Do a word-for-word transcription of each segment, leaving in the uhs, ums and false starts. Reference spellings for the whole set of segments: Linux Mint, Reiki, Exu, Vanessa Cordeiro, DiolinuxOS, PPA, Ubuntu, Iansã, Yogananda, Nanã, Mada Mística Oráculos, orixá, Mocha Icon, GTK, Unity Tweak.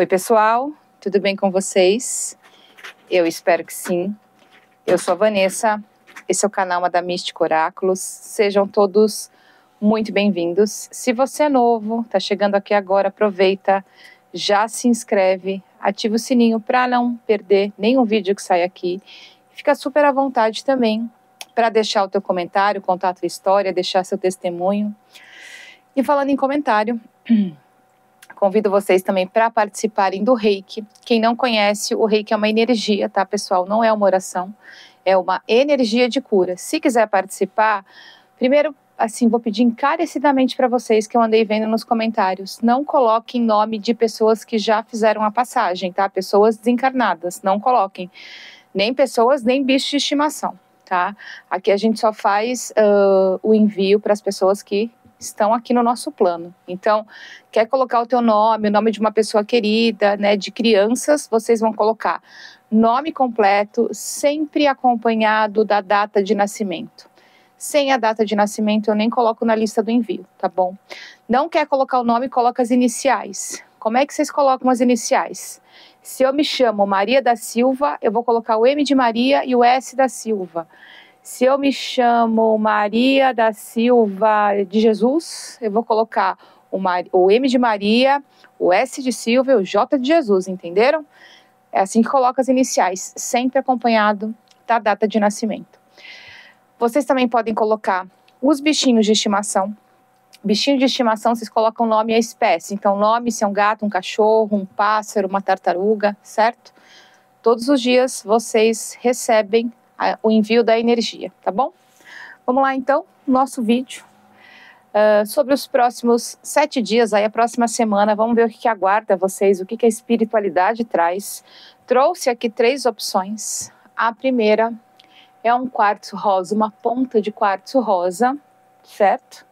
Oi pessoal, tudo bem com vocês? Eu espero que sim. Eu sou a Vanessa, esse é o canal Mada Mística Oráculos. Sejam todos muito bem-vindos. Se você é novo, está chegando aqui agora, aproveita, já se inscreve, ativa o sininho para não perder nenhum vídeo que sai aqui. Fica super à vontade também para deixar o teu comentário, contar a tua história, deixar seu testemunho. E falando em comentário, convido vocês também para participarem do Reiki. Quem não conhece, o Reiki é uma energia, tá, pessoal? Não é uma oração, é uma energia de cura. Se quiser participar, primeiro, assim, vou pedir encarecidamente para vocês, que eu andei vendo nos comentários, não coloquem nome de pessoas que já fizeram a passagem, tá? Pessoas desencarnadas, não coloquem. Nem pessoas, nem bicho de estimação, tá? Aqui a gente só faz uh, o envio para as pessoas que estão aqui no nosso plano. Então, quer colocar o teu nome, o nome de uma pessoa querida, né, de crianças, vocês vão colocar nome completo, sempre acompanhado da data de nascimento. Sem a data de nascimento, eu nem coloco na lista do envio, tá bom? Não quer colocar o nome, coloca as iniciais. Como é que vocês colocam as iniciais? Se eu me chamo Maria da Silva, eu vou colocar o M de Maria e o S da Silva. Se eu me chamo Maria da Silva de Jesus, eu vou colocar o, Mar... o M de Maria, o S de Silva e o J de Jesus, entenderam? É assim que coloca as iniciais, sempre acompanhado da data de nascimento. Vocês também podem colocar os bichinhos de estimação. Bichinho de estimação, vocês colocam o nome e a espécie. Então, nome, se é um gato, um cachorro, um pássaro, uma tartaruga, certo? Todos os dias vocês recebem o envio da energia, tá bom? Vamos lá então, nosso vídeo uh, sobre os próximos sete dias, aí a próxima semana, vamos ver o que, que aguarda vocês, o que, que a espiritualidade traz. Trouxe aqui três opções. A primeira é um quartzo rosa, uma ponta de quartzo rosa, certo?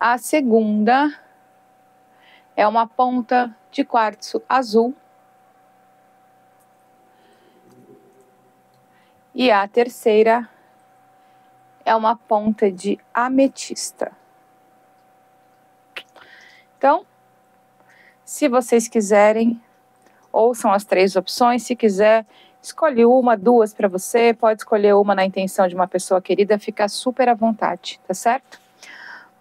A segunda é uma ponta de quartzo azul. E a terceira é uma ponta de ametista. Então, se vocês quiserem, ouçam as três opções. Se quiser, escolhe uma, duas para você. Pode escolher uma na intenção de uma pessoa querida. Fica super à vontade, tá certo?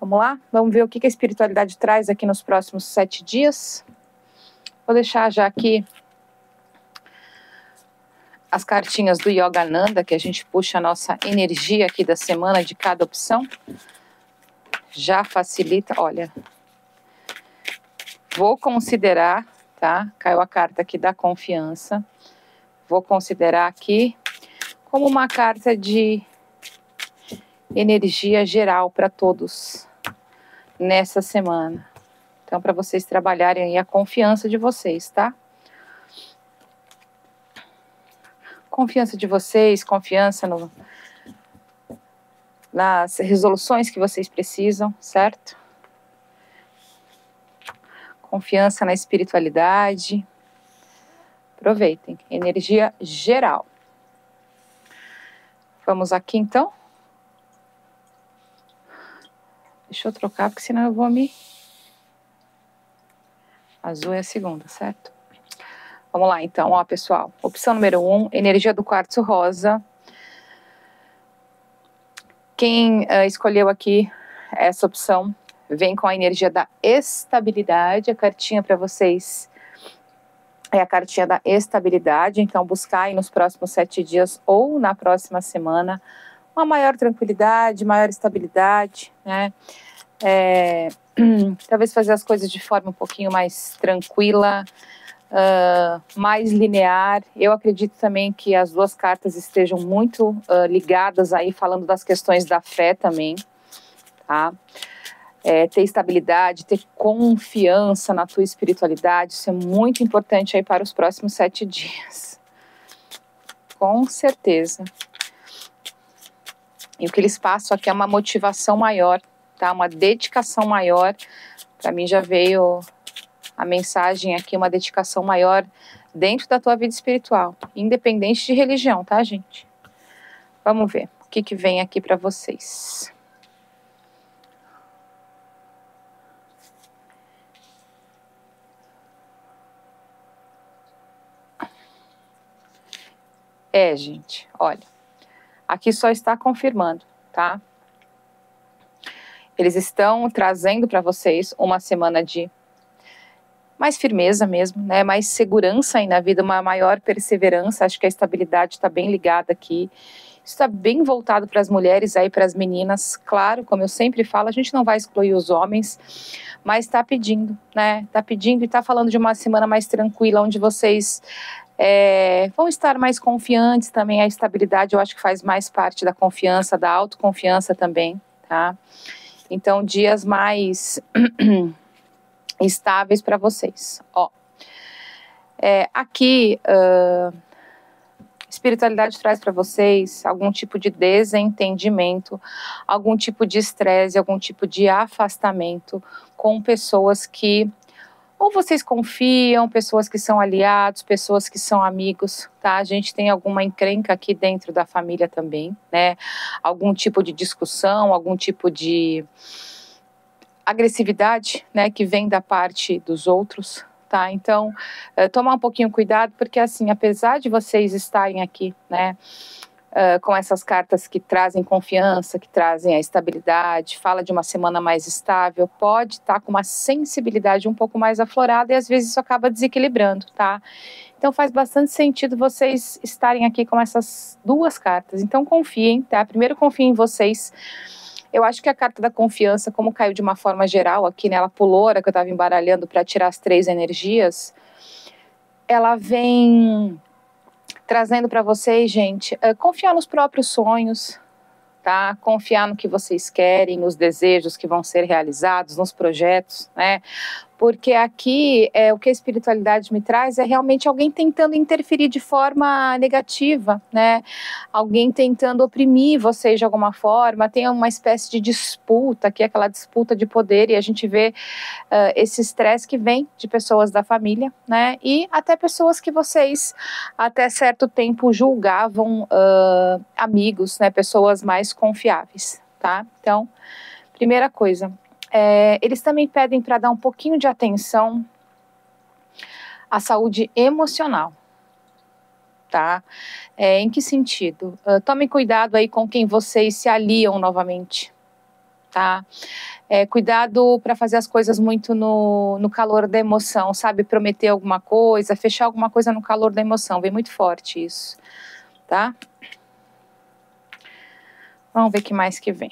Vamos lá? Vamos ver o que a espiritualidade traz aqui nos próximos sete dias. Vou deixar já aqui as cartinhas do Yogananda, que a gente puxa a nossa energia aqui da semana de cada opção. Já facilita, olha. Vou considerar, tá? Caiu a carta aqui da confiança. Vou considerar aqui como uma carta de energia geral para todos nessa semana. Então, para vocês trabalharem aí a confiança de vocês, tá? Confiança de vocês, confiança no, nas resoluções que vocês precisam, certo? Confiança na espiritualidade. Aproveitem. Energia geral. Vamos aqui, então. Deixa eu trocar, porque senão eu vou me... Azul é a segunda, certo? Vamos lá, então, ó, pessoal. Opção número um, energia do quartzo rosa. Quem uh, escolheu aqui essa opção, vem com a energia da estabilidade. A cartinha para vocês é a cartinha da estabilidade. Então, buscar aí nos próximos sete dias ou na próxima semana uma maior tranquilidade, maior estabilidade, né? É, talvez fazer as coisas de forma um pouquinho mais tranquila, Uh, mais linear. Eu acredito também que as duas cartas estejam muito uh, ligadas aí, falando das questões da fé também, tá? É, ter estabilidade, ter confiança na tua espiritualidade, isso é muito importante aí para os próximos sete dias. Com certeza. E o que eles passam aqui é uma motivação maior, tá? Uma dedicação maior. Para mim já veio a mensagem aqui, uma dedicação maior dentro da tua vida espiritual, independente de religião, tá, gente? Vamos ver o que que vem aqui para vocês. É, gente, olha, aqui só está confirmando, tá? Eles estão trazendo para vocês uma semana de mais firmeza mesmo, né? Mais segurança aí na vida, uma maior perseverança. Acho que a estabilidade está bem ligada aqui. Isso está bem voltado para as mulheres aí, para as meninas. Claro, como eu sempre falo, a gente não vai excluir os homens, mas está pedindo, né? Está pedindo e está falando de uma semana mais tranquila, onde vocês é, vão estar mais confiantes também. A estabilidade eu acho que faz mais parte da confiança, da autoconfiança também, tá? Então, dias mais estáveis para vocês. Ó, é, aqui... Uh, espiritualidade traz para vocês algum tipo de desentendimento, algum tipo de estresse, algum tipo de afastamento com pessoas que ou vocês confiam, pessoas que são aliados, pessoas que são amigos, tá? A gente tem alguma encrenca aqui dentro da família também, né? Algum tipo de discussão, algum tipo de agressividade, né? Que vem da parte dos outros. Tá, então, uh, tomar um pouquinho cuidado, porque assim, apesar de vocês estarem aqui, né, uh, com essas cartas que trazem confiança, que trazem a estabilidade, fala de uma semana mais estável, pode estar tá com uma sensibilidade um pouco mais aflorada e às vezes isso acaba desequilibrando, tá? Então faz bastante sentido vocês estarem aqui com essas duas cartas, então confiem, tá? Primeiro confiem em vocês. Eu acho que a carta da confiança, como caiu de uma forma geral aqui, né, ela pulou, era que eu estava embaralhando para tirar as três energias, ela vem trazendo para vocês, gente, uh, confiar nos próprios sonhos, tá? Confiar no que vocês querem, nos desejos que vão ser realizados, nos projetos, né? Porque aqui é, o que a espiritualidade me traz é realmente alguém tentando interferir de forma negativa, né? Alguém tentando oprimir vocês de alguma forma, tem uma espécie de disputa aqui, aquela disputa de poder, e a gente vê uh, esse estresse que vem de pessoas da família, né? E até pessoas que vocês até certo tempo julgavam uh, amigos, né? Pessoas mais confiáveis, tá? Então, primeira coisa, é, eles também pedem para dar um pouquinho de atenção à saúde emocional, tá? É, em que sentido? Uh, tomem cuidado aí com quem vocês se aliam novamente, tá? É, cuidado para fazer as coisas muito no, no calor da emoção, sabe? Prometer alguma coisa, fechar alguma coisa no calor da emoção, vem muito forte isso, tá? Vamos ver o que mais que vem.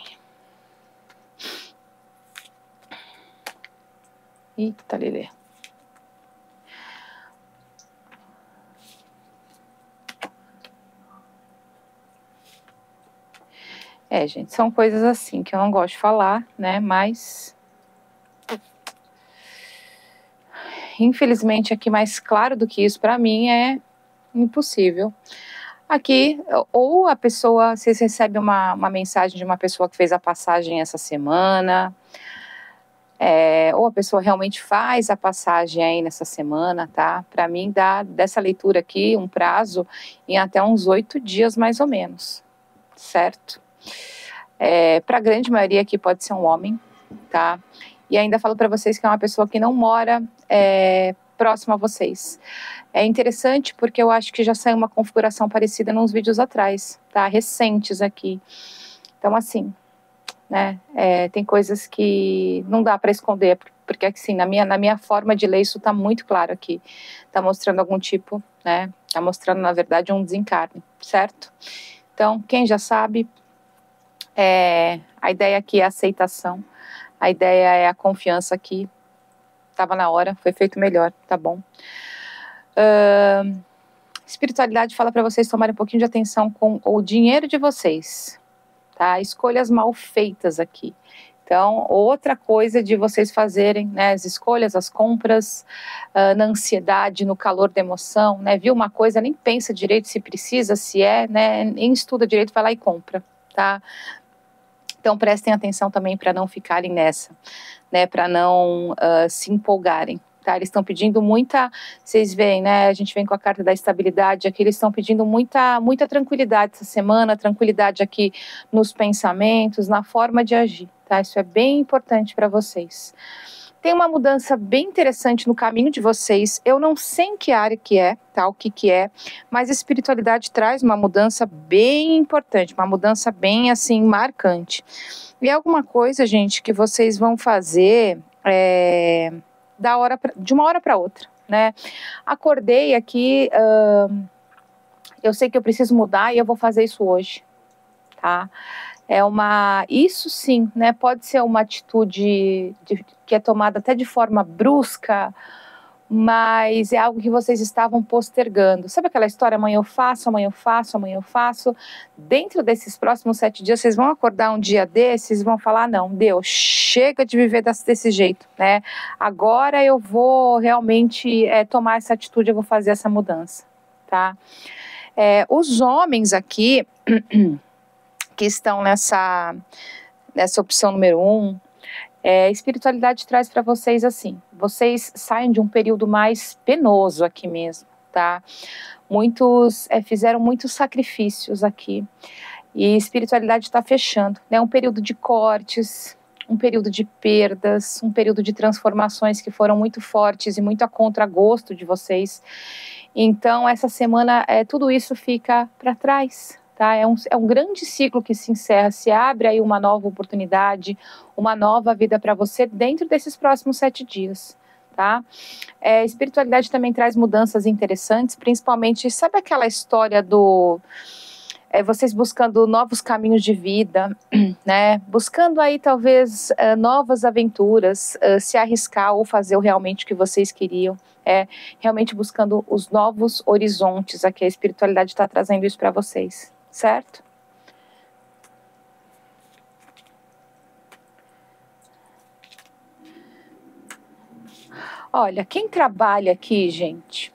Eita, Lelê. É, gente, são coisas assim que eu não gosto de falar, né? Mas... infelizmente, aqui mais claro do que isso pra mim é impossível. Aqui, ou a pessoa... vocês recebem uma, uma mensagem de uma pessoa que fez a passagem essa semana... É, ou a pessoa realmente faz a passagem aí nessa semana, tá? Para mim dá, dessa leitura aqui, um prazo em até uns oito dias mais ou menos, certo? É, para a grande maioria aqui pode ser um homem, tá? E ainda falo para vocês que é uma pessoa que não mora é, próximo a vocês. É interessante porque eu acho que já saiu uma configuração parecida nos vídeos atrás, tá? Recentes aqui. Então assim... né? É, tem coisas que não dá para esconder, porque assim, na minha, na minha forma de ler isso está muito claro aqui, está mostrando algum tipo, né? Está mostrando na verdade um desencarne, certo? Então quem já sabe, é, a ideia aqui é a aceitação, a ideia é a confiança aqui, estava na hora, foi feito melhor, tá bom? Uh, espiritualidade fala para vocês tomarem um pouquinho de atenção com o dinheiro de vocês. Tá? Escolhas mal feitas aqui. Então, outra coisa de vocês fazerem, né, as escolhas, as compras, uh, na ansiedade, no calor da emoção, né? Viu uma coisa, nem pensa direito se precisa, se é, né? Nem estuda direito, vai lá e compra, tá? Então, prestem atenção também para não ficarem nessa, né? Para não uh, se empolgarem. Tá, eles estão pedindo muita, vocês veem, né, a gente vem com a carta da estabilidade aqui, eles estão pedindo muita, muita tranquilidade essa semana, tranquilidade aqui nos pensamentos, na forma de agir, tá, isso é bem importante para vocês. Tem uma mudança bem interessante no caminho de vocês. Eu não sei em que área que é, tá? O que que é, mas a espiritualidade traz uma mudança bem importante, uma mudança bem, assim, marcante. E é alguma coisa, gente, que vocês vão fazer é, da hora pra, de uma hora para outra, né? Acordei aqui, hum, eu sei que eu preciso mudar e eu vou fazer isso hoje, tá? É uma, isso sim, né, pode ser uma atitude de, que é tomada até de forma brusca, mas é algo que vocês estavam postergando. Sabe aquela história, amanhã eu faço, amanhã eu faço, amanhã eu faço? Dentro desses próximos sete dias, vocês vão acordar um dia desses e vão falar, não, Deus, chega de viver desse, desse jeito, né? Agora eu vou realmente é, tomar essa atitude, eu vou fazer essa mudança, tá? É, os homens aqui... que estão nessa, nessa opção número um, é, a espiritualidade traz para vocês assim, vocês saem de um período mais penoso aqui mesmo, tá? Muitos é, fizeram muitos sacrifícios aqui e a espiritualidade está fechando, né? Um período de cortes, um período de perdas, um período de transformações que foram muito fortes e muito a contragosto de vocês. Então essa semana é, tudo isso fica para trás. Tá? É, um, é um grande ciclo que se encerra, se abre aí uma nova oportunidade, uma nova vida para você dentro desses próximos sete dias, tá? É, a espiritualidade também traz mudanças interessantes, principalmente, sabe aquela história do... É, vocês buscando novos caminhos de vida, né? Buscando aí talvez é, novas aventuras, é, se arriscar ou fazer realmente o que vocês queriam, é, realmente buscando os novos horizontes, aqui a espiritualidade está trazendo isso para vocês. Certo? Olha, quem trabalha aqui, gente,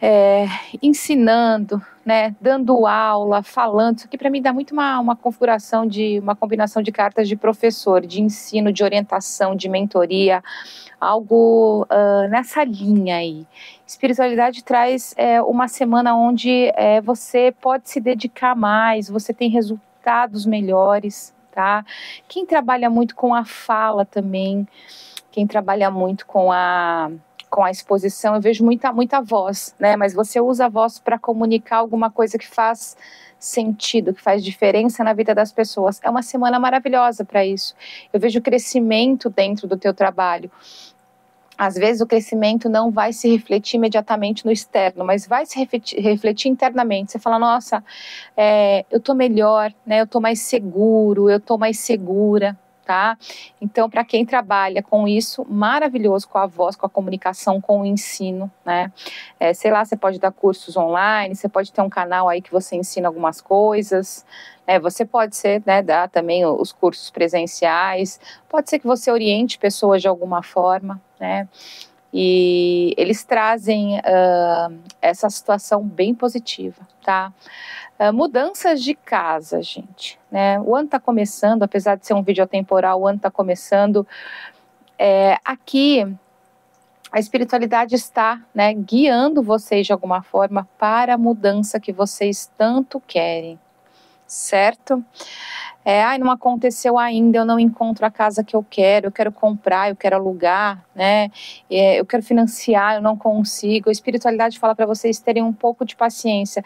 é, ensinando, né, dando aula, falando, isso aqui para mim dá muito uma, uma configuração de, uma combinação de cartas de professor, de ensino, de orientação, de mentoria, algo uh, nessa linha aí. Espiritualidade traz é, uma semana onde é, você pode se dedicar mais, você tem resultados melhores, tá? Quem trabalha muito com a fala também, quem trabalha muito com a, com a exposição, eu vejo muita, muita voz, né? Mas você usa a voz para comunicar alguma coisa que faz sentido, que faz diferença na vida das pessoas. É uma semana maravilhosa para isso. Eu vejo crescimento dentro do teu trabalho. Às vezes o crescimento não vai se refletir imediatamente no externo, mas vai se refletir, refletir internamente. Você fala, nossa, é, eu tô melhor, né? Eu tô mais seguro, eu tô mais segura, tá? Então, para quem trabalha com isso, maravilhoso, com a voz, com a comunicação, com o ensino, né? É, sei lá, você pode dar cursos online, você pode ter um canal aí que você ensina algumas coisas, é, você pode ser, né, dar também os cursos presenciais, pode ser que você oriente pessoas de alguma forma, né? E eles trazem uh, essa situação bem positiva, tá? Uh, mudanças de casa, gente, né? O ano tá começando, apesar de ser um vídeo atemporal, o ano tá começando. É, aqui a espiritualidade está, né, guiando vocês de alguma forma para a mudança que vocês tanto querem, certo? É, ai, não aconteceu ainda, eu não encontro a casa que eu quero, eu quero comprar, eu quero alugar, né? É, eu quero financiar, eu não consigo. A espiritualidade fala para vocês terem um pouco de paciência.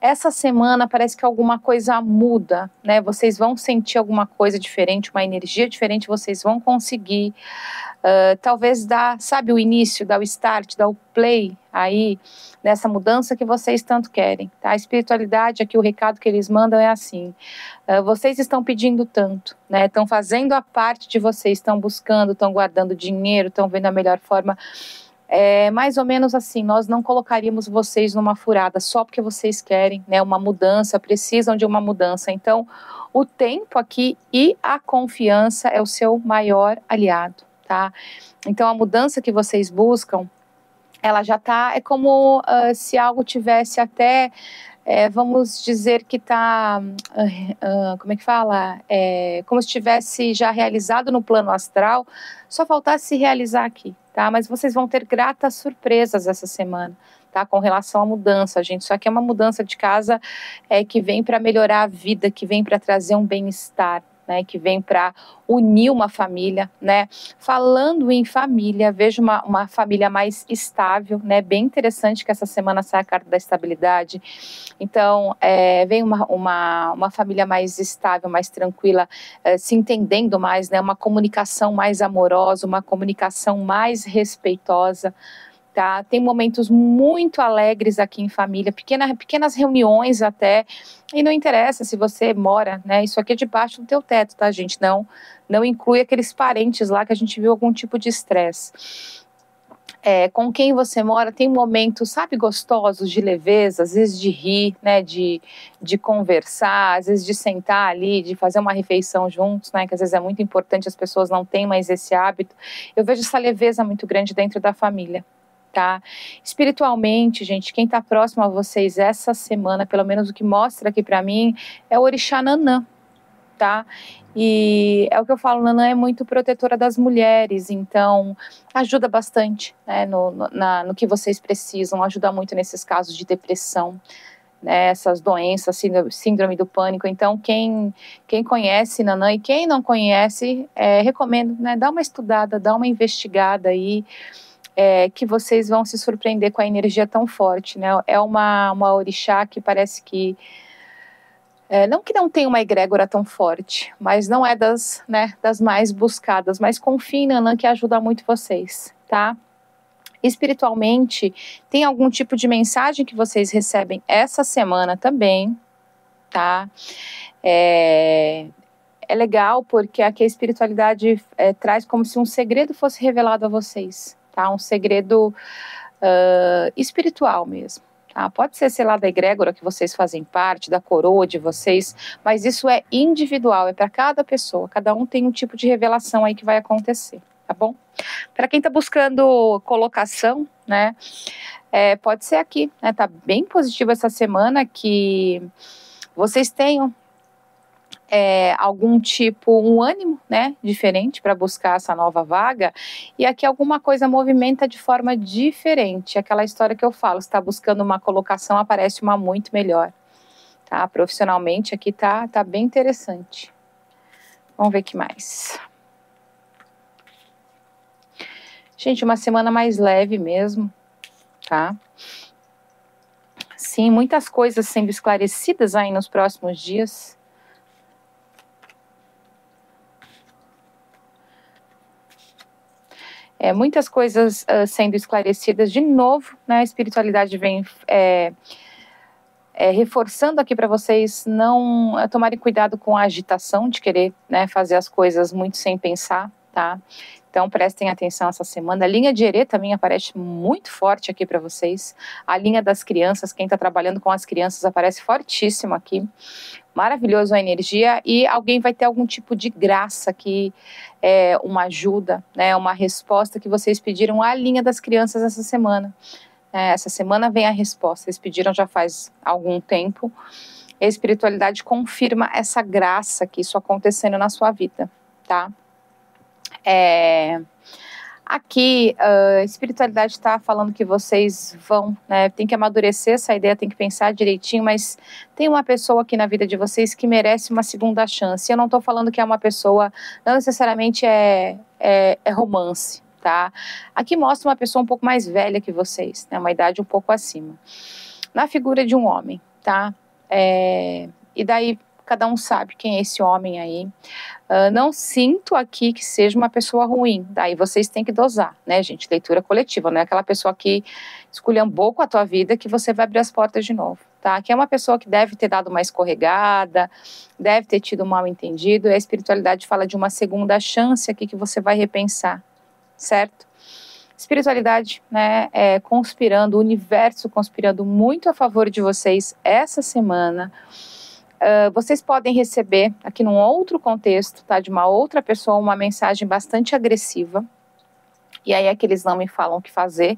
Essa semana parece que alguma coisa muda, né? Vocês vão sentir alguma coisa diferente, uma energia diferente, vocês vão conseguir. Uh, talvez dar, sabe, o início, dar o start, dar o play aí nessa mudança que vocês tanto querem, tá? A espiritualidade, aqui o recado que eles mandam é assim, uh, vocês estão pedindo tanto, né? Estão fazendo a parte de vocês, estão buscando, estão guardando dinheiro, estão vendo a melhor forma, é mais ou menos assim, nós não colocaríamos vocês numa furada só porque vocês querem, né, uma mudança, precisam de uma mudança, então o tempo aqui e a confiança é o seu maior aliado, tá? Então a mudança que vocês buscam, ela já tá, é como uh, se algo tivesse até, é, vamos dizer que tá, uh, uh, como é que fala? É, como se tivesse já realizado no plano astral, só faltasse se realizar aqui, tá? Mas vocês vão ter gratas surpresas essa semana, tá? Com relação à mudança, gente. Isso aqui é uma mudança de casa é, que vem para melhorar a vida, que vem para trazer um bem-estar, né, que vem para unir uma família, né? Falando em família, vejo uma, uma família mais estável, né? Bem interessante que essa semana sai a carta da estabilidade. Então, é, vem uma, uma, uma família mais estável, mais tranquila, é, se entendendo mais, né? Uma comunicação mais amorosa, uma comunicação mais respeitosa. Tá? Tem momentos muito alegres aqui em família, pequena, pequenas reuniões até, e não interessa se você mora, né? Isso aqui é debaixo do teu teto, tá, gente? Não, não inclui aqueles parentes lá que a gente viu algum tipo de estresse. É, com quem você mora tem momentos, sabe, gostosos, de leveza, às vezes de rir, né? De, de conversar, às vezes de sentar ali, de fazer uma refeição juntos, né? Que às vezes é muito importante, as pessoas não têm mais esse hábito. Eu vejo essa leveza muito grande dentro da família. Tá? Espiritualmente, gente, quem está próximo a vocês essa semana, pelo menos o que mostra aqui para mim, é o orixá Nanã, tá? E é o que eu falo, Nanã é muito protetora das mulheres, então ajuda bastante, né, no, no, na, no que vocês precisam, ajuda muito nesses casos de depressão, né, essas doenças, síndrome do pânico. Então quem, quem conhece Nanã e quem não conhece, é, recomendo, né, dá uma estudada, dá uma investigada aí. É, que vocês vão se surpreender com a energia tão forte, né? É uma, uma orixá que parece que... É, não que não tenha uma egrégora tão forte, mas não é das, né, das mais buscadas. Mas confie em Nanã, que ajuda muito vocês, tá? Espiritualmente, tem algum tipo de mensagem que vocês recebem essa semana também, tá? É... É legal porque aqui a espiritualidade é, traz como se um segredo fosse revelado a vocês. Tá? Um segredo uh, espiritual mesmo. Tá? Pode ser, sei lá, da egrégora que vocês fazem parte, da coroa de vocês, mas isso é individual, é para cada pessoa. Cada um tem um tipo de revelação aí que vai acontecer, tá bom? Para quem está buscando colocação, né? É, pode ser aqui, né? Tá bem positivo essa semana que vocês tenham É, algum tipo, um ânimo, né, diferente para buscar essa nova vaga, e aqui alguma coisa movimenta de forma diferente, aquela história que eu falo, se está buscando uma colocação, aparece uma muito melhor, tá? Profissionalmente aqui tá, tá bem interessante. Vamos ver o que mais. Gente, uma semana mais leve mesmo, tá? Sim, muitas coisas sendo esclarecidas aí nos próximos dias. É, muitas coisas uh, sendo esclarecidas de novo, né? A espiritualidade vem é, é, reforçando aqui para vocês não é, tomarem cuidado com a agitação de querer, né, fazer as coisas muito sem pensar, tá? Então prestem atenção essa semana. A linha de herê também aparece muito forte aqui para vocês. A linha das crianças, quem está trabalhando com as crianças aparece fortíssimo aqui. Maravilhoso a energia, e alguém vai ter algum tipo de graça aqui, é, uma ajuda, né, uma resposta que vocês pediram à linha das crianças essa semana. É, essa semana vem a resposta, eles pediram já faz algum tempo. A espiritualidade confirma essa graça que isso acontecendo na sua vida, tá? É... Aqui, a espiritualidade está falando que vocês vão, né, tem que amadurecer essa ideia, tem que pensar direitinho, mas tem uma pessoa aqui na vida de vocês que merece uma segunda chance. Eu não estou falando que é uma pessoa, não necessariamente é, é, é romance, tá? Aqui mostra uma pessoa um pouco mais velha que vocês, né, uma idade um pouco acima. Na figura de um homem, tá? É, e daí... Cada um sabe quem é esse homem aí. Uh, não sinto aqui que seja uma pessoa ruim. Daí vocês têm que dosar, né, gente? Leitura coletiva, não é aquela pessoa que esculhambou com a tua vida que você vai abrir as portas de novo, tá? Que é uma pessoa que deve ter dado uma escorregada, deve ter tido um mal entendido. E a espiritualidade fala de uma segunda chance aqui que você vai repensar, certo? Espiritualidade, né, é, conspirando, o universo conspirando muito a favor de vocês essa semana. Uh, vocês podem receber aqui num outro contexto, tá, de uma outra pessoa, uma mensagem bastante agressiva, e aí é que eles não me falam o que fazer,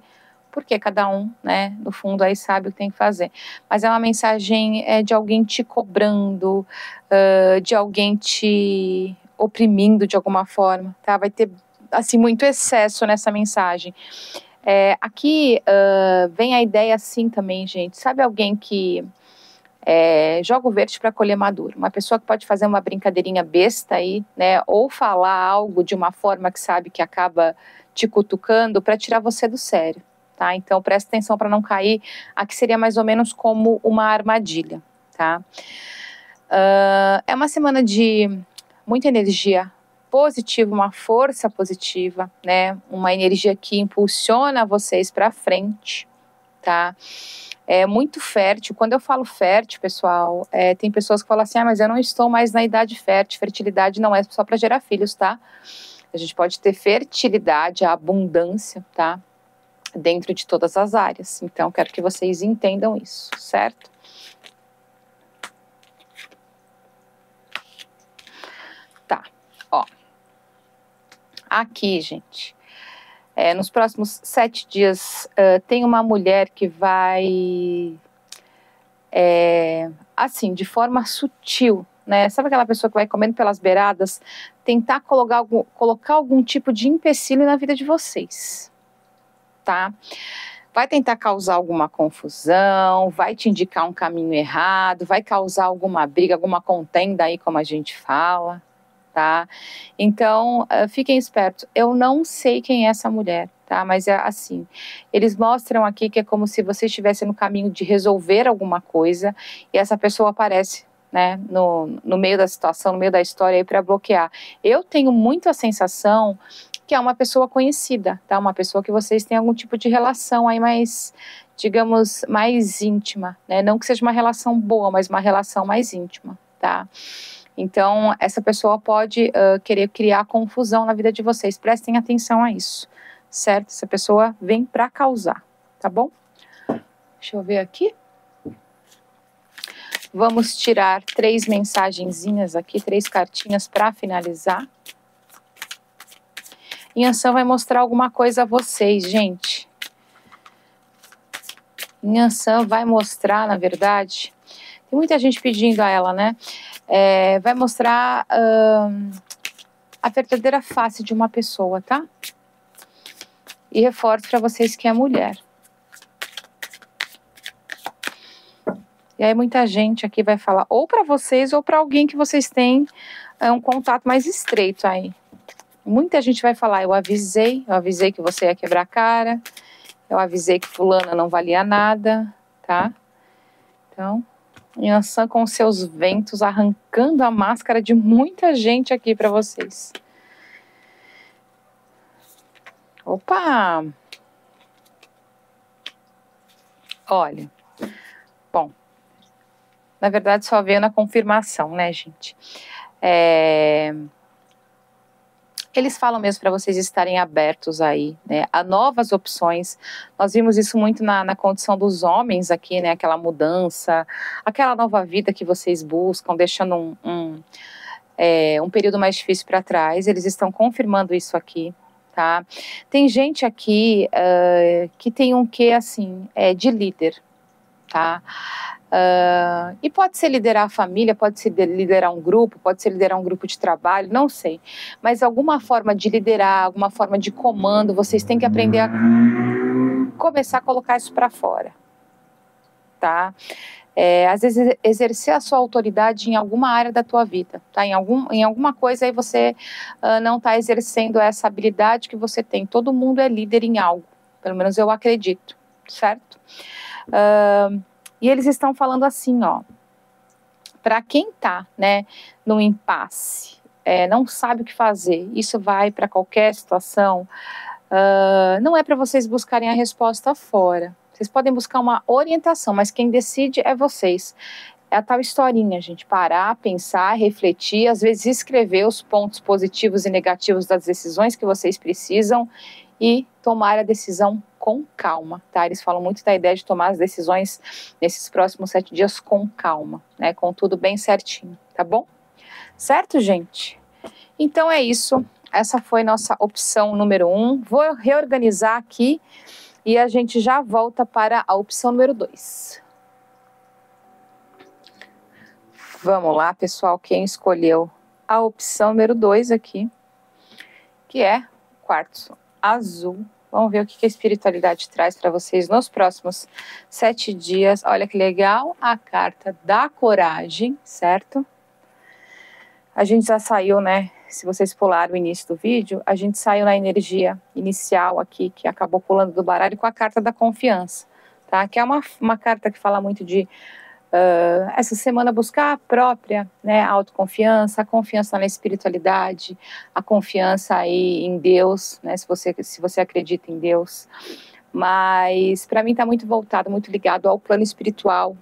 porque cada um, né, no fundo aí sabe o que tem que fazer, mas é uma mensagem é, de alguém te cobrando, uh, de alguém te oprimindo de alguma forma, tá? Vai ter assim muito excesso nessa mensagem. É, aqui uh, vem a ideia assim também, gente, sabe, alguém que é, joga o verde para colher maduro. Uma pessoa que pode fazer uma brincadeirinha besta aí, né, ou falar algo de uma forma que sabe que acaba te cutucando para tirar você do sério, tá? Então presta atenção para não cair. Aqui seria mais ou menos como uma armadilha, tá? Uh, é uma semana de muita energia positiva, uma força positiva, né? Uma energia que impulsiona vocês para frente, tá? É muito fértil. Quando eu falo fértil, pessoal, é, tem pessoas que falam assim, ah, mas eu não estou mais na idade fértil. Fertilidade não é só para gerar filhos, tá? A gente pode ter fertilidade, a abundância, tá? Dentro de todas as áreas. Então, quero que vocês entendam isso, certo? Tá, ó. Aqui, gente. É, nos próximos sete dias, uh, tem uma mulher que vai... É, assim, de forma sutil, né? Sabe aquela pessoa que vai comendo pelas beiradas? Tentar colocar algum, colocar algum tipo de empecilho na vida de vocês, tá? Vai tentar causar alguma confusão, vai te indicar um caminho errado, vai causar alguma briga, alguma contenda aí, como a gente fala, tá? Então, uh, fiquem espertos. Eu não sei quem é essa mulher, tá? Mas é assim, eles mostram aqui que é como se você estivesse no caminho de resolver alguma coisa e essa pessoa aparece, né, no, no meio da situação, no meio da história aí para bloquear. Eu tenho muito a sensação que é uma pessoa conhecida, tá? Uma pessoa que vocês têm algum tipo de relação aí mais, digamos, mais íntima, né? Não que seja uma relação boa, mas uma relação mais íntima, tá? Então, essa pessoa pode uh, querer criar confusão na vida de vocês. Prestem atenção a isso, certo? Essa pessoa vem pra causar, tá bom? Deixa eu ver aqui. Vamos tirar três mensagenzinhas aqui, três cartinhas para finalizar. Iansã vai mostrar alguma coisa a vocês, gente. Iansã vai mostrar, na verdade, tem muita gente pedindo a ela, né? É, vai mostrar hum, a verdadeira face de uma pessoa, tá? E reforço para vocês que é mulher. E aí muita gente aqui vai falar ou para vocês ou para alguém que vocês têm é, um contato mais estreito aí. Muita gente vai falar, eu avisei, eu avisei que você ia quebrar a cara, eu avisei que fulana não valia nada, tá? Então, Iansã com seus ventos arrancando a máscara de muita gente aqui para vocês. Opa! Olha, bom, na verdade só veio na confirmação, né, gente? É... Eles falam mesmo para vocês estarem abertos aí, né, a novas opções. Nós vimos isso muito na, na condição dos homens aqui, né, aquela mudança, aquela nova vida que vocês buscam, deixando um, um, é, um período mais difícil para trás. Eles estão confirmando isso aqui, tá? Tem gente aqui uh, que tem um quê, assim, é, de líder, tá? Uh, e pode ser liderar a família, pode ser liderar um grupo, pode ser liderar um grupo de trabalho, não sei. Mas alguma forma de liderar, alguma forma de comando, vocês têm que aprender a começar a colocar isso para fora, tá? É, às vezes exercer a sua autoridade em alguma área da tua vida, tá? Em, algum, em alguma coisa aí você uh, não tá exercendo essa habilidade que você tem. Todo mundo é líder em algo, pelo menos eu acredito, certo? Uh, E eles estão falando assim, ó, para quem tá, né, no impasse, é, não sabe o que fazer, isso vai para qualquer situação, uh, não é para vocês buscarem a resposta fora. Vocês podem buscar uma orientação, mas quem decide é vocês. É a tal historinha, gente, parar, pensar, refletir, às vezes escrever os pontos positivos e negativos das decisões que vocês precisam e tomar a decisão com calma, tá? Eles falam muito da ideia de tomar as decisões nesses próximos sete dias com calma, né? Com tudo bem certinho, tá bom? Certo, gente? Então é isso. Essa foi nossa opção número um. Vou reorganizar aqui e a gente já volta para a opção número dois. Vamos lá, pessoal. Quem escolheu a opção número dois aqui, que é o quartzo azul. Vamos ver o que a espiritualidade traz para vocês nos próximos sete dias. Olha que legal, a carta da coragem, certo? A gente já saiu, né? Se vocês pularam o início do vídeo, a gente saiu na energia inicial aqui, que acabou pulando do baralho, com a carta da confiança, tá? Que é uma, uma carta que fala muito de, uh, essa semana, buscar a própria, né, autoconfiança, a confiança na espiritualidade, a confiança aí em Deus, né, se você, se você acredita em Deus. Mas, para mim, tá muito voltado, muito ligado ao plano espiritual,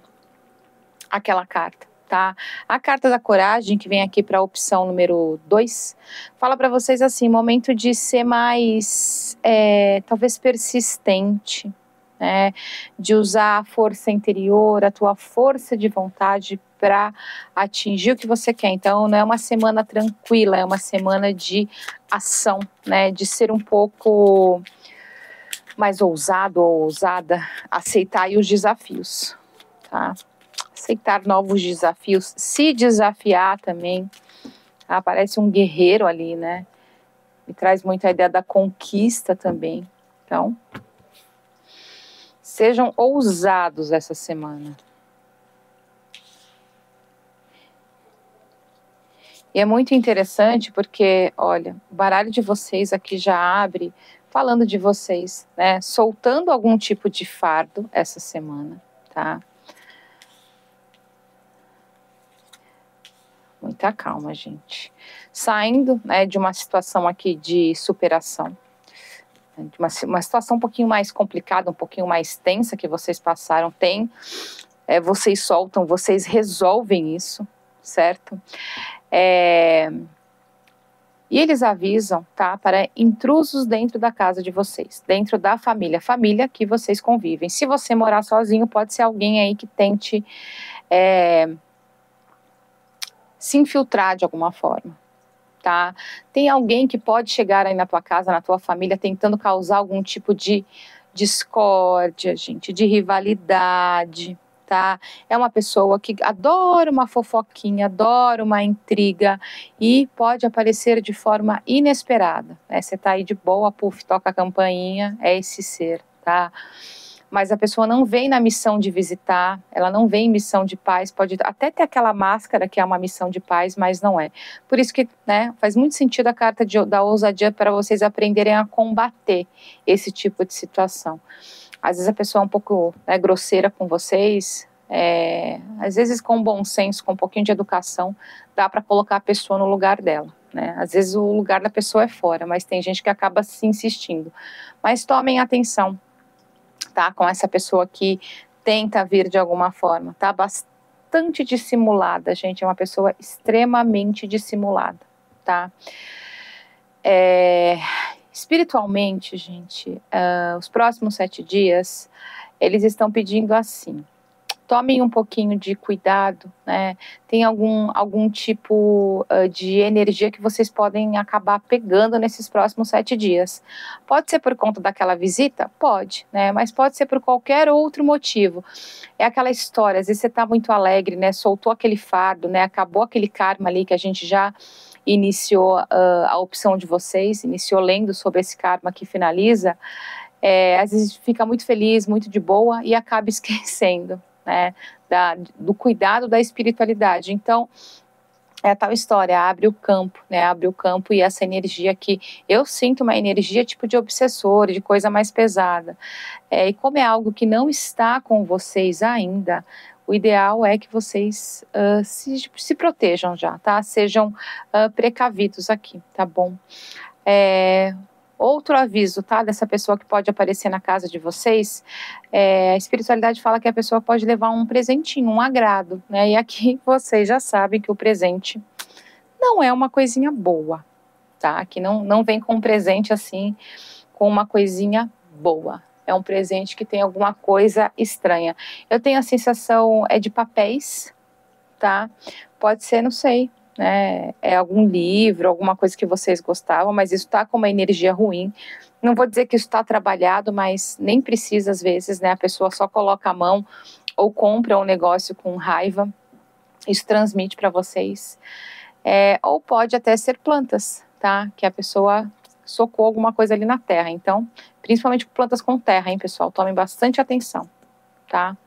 aquela carta. Tá? A carta da coragem, que vem aqui para a opção número dois, fala para vocês assim, momento de ser mais, é, talvez persistente, né? De usar a força interior, a tua força de vontade para atingir o que você quer. Então não é uma semana tranquila, é uma semana de ação, né? De ser um pouco mais ousado ou ousada, aceitar aí os desafios, tá? Aceitar novos desafios, se desafiar também. Ah, parece um guerreiro ali, né? Me traz muito a ideia da conquista também. Então, sejam ousados essa semana. E é muito interessante porque, olha, o baralho de vocês aqui já abre falando de vocês, né? Soltando algum tipo de fardo essa semana, tá? Muita calma, gente. Saindo, né, de uma situação aqui de superação, de uma, uma situação um pouquinho mais complicada, um pouquinho mais tensa que vocês passaram, tem, é, vocês soltam, vocês resolvem isso, certo? É, e eles avisam, tá, para intrusos dentro da casa de vocês, dentro da família, família que vocês convivem. Se você morar sozinho, pode ser alguém aí que tente... É, se infiltrar de alguma forma, tá? Tem alguém que pode chegar aí na tua casa, na tua família, tentando causar algum tipo de discórdia, gente, de rivalidade, tá? É uma pessoa que adora uma fofoquinha, adora uma intriga e pode aparecer de forma inesperada, né? Você tá aí de boa, puf, toca a campainha, é esse ser, tá? Mas a pessoa não vem na missão de visitar, ela não vem em missão de paz, pode até ter aquela máscara que é uma missão de paz, mas não é. Por isso que, né, faz muito sentido a carta de, da ousadia para vocês aprenderem a combater esse tipo de situação. Às vezes a pessoa é um pouco, né, grosseira com vocês, é, às vezes com bom senso, com um pouquinho de educação, dá para colocar a pessoa no lugar dela. Né? Às vezes o lugar da pessoa é fora, mas tem gente que acaba se insistindo. Mas tomem atenção. Tá, com essa pessoa que tenta vir de alguma forma, tá? Bastante dissimulada, gente, é uma pessoa extremamente dissimulada, tá? É, espiritualmente, gente, uh, os próximos sete dias, eles estão pedindo assim, tomem um pouquinho de cuidado, né? Tem algum, algum tipo uh, de energia que vocês podem acabar pegando nesses próximos sete dias. Pode ser por conta daquela visita? Pode, né? Mas pode ser por qualquer outro motivo. É aquela história, às vezes você tá muito alegre, né? Soltou aquele fardo, né? Acabou aquele karma ali que a gente já iniciou uh, a opção de vocês, iniciou lendo sobre esse karma que finaliza. É, às vezes fica muito feliz, muito de boa e acaba esquecendo, né, da, do cuidado da espiritualidade. Então é a tal história, abre o campo, né, abre o campo e essa energia aqui, eu sinto uma energia tipo de obsessor, de coisa mais pesada, é, e como é algo que não está com vocês ainda, o ideal é que vocês uh, se, se protejam já, tá? Sejam uh, precavidos aqui, tá bom? É... Outro aviso, tá, dessa pessoa que pode aparecer na casa de vocês, é, a espiritualidade fala que a pessoa pode levar um presentinho, um agrado, né, e aqui vocês já sabem que o presente não é uma coisinha boa, tá, que não, não vem com um presente assim, com uma coisinha boa, é um presente que tem alguma coisa estranha. Eu tenho a sensação, é de papéis, tá, pode ser, não sei, né, é algum livro, alguma coisa que vocês gostavam, mas isso está com uma energia ruim. Não vou dizer que isso está trabalhado, mas nem precisa às vezes, né? A pessoa só coloca a mão ou compra um negócio com raiva. Isso transmite para vocês. É, ou pode até ser plantas, tá? Que a pessoa socou alguma coisa ali na terra. Então, principalmente plantas com terra, hein, pessoal? Tomem bastante atenção, tá?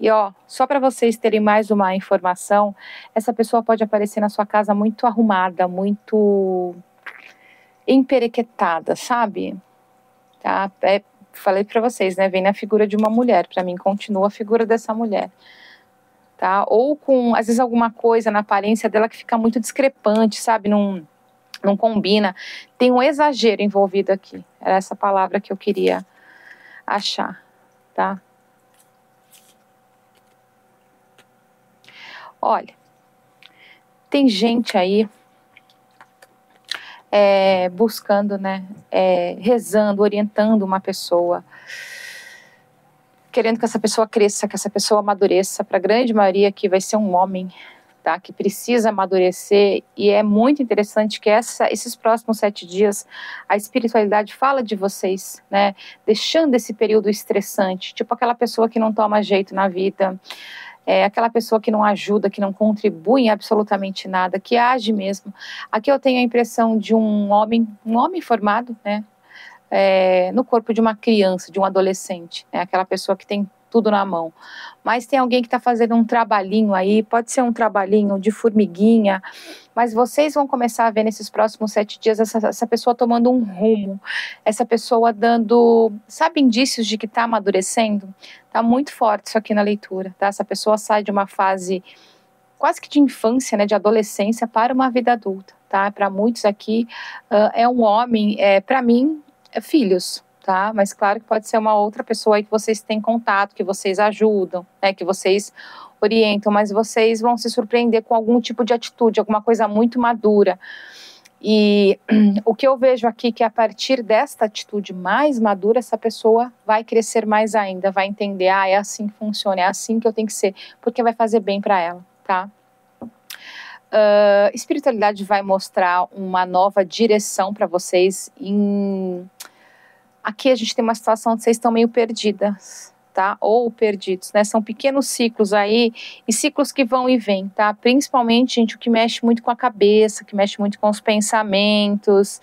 E, ó, só para vocês terem mais uma informação, essa pessoa pode aparecer na sua casa muito arrumada, muito emperequetada, sabe? Tá? É, falei para vocês, né? Vem na figura de uma mulher. Para mim, continua a figura dessa mulher. Tá? Ou com, às vezes, alguma coisa na aparência dela que fica muito discrepante, sabe? Não, não combina. Tem um exagero envolvido aqui. Era essa palavra que eu queria achar, tá? Olha, tem gente aí é, buscando, né, é, rezando, orientando uma pessoa, querendo que essa pessoa cresça, que essa pessoa amadureça. Para a grande maioria aqui vai ser um homem, tá, que precisa amadurecer, e é muito interessante que essa, esses próximos sete dias a espiritualidade fala de vocês, né, deixando esse período estressante, tipo aquela pessoa que não toma jeito na vida, é aquela pessoa que não ajuda, que não contribui em absolutamente nada, que age mesmo. Aqui eu tenho a impressão de um homem, um homem formado, né, é, no corpo de uma criança, de um adolescente, né, aquela pessoa que tem tudo na mão. Mas tem alguém que está fazendo um trabalhinho aí, pode ser um trabalhinho de formiguinha, mas vocês vão começar a ver nesses próximos sete dias essa, essa pessoa tomando um rumo, essa pessoa dando, sabe, indícios de que está amadurecendo. Tá muito forte isso aqui na leitura, tá? Essa pessoa sai de uma fase quase que de infância, né, de adolescência, para uma vida adulta, tá? Para muitos aqui uh, é um homem, é, para mim, é filhos. Tá? Mas claro que pode ser uma outra pessoa aí que vocês têm contato, que vocês ajudam, né? Que vocês orientam, mas vocês vão se surpreender com algum tipo de atitude, alguma coisa muito madura. E o que eu vejo aqui é que a partir desta atitude mais madura, essa pessoa vai crescer mais ainda, vai entender, ah, é assim que funciona, é assim que eu tenho que ser, porque vai fazer bem para ela, tá? Uh, espiritualidade vai mostrar uma nova direção para vocês em... Aqui a gente tem uma situação onde vocês estão meio perdidas, tá? Ou perdidos, né? São pequenos ciclos aí, e ciclos que vão e vêm, tá? Principalmente, gente, o que mexe muito com a cabeça, que mexe muito com os pensamentos,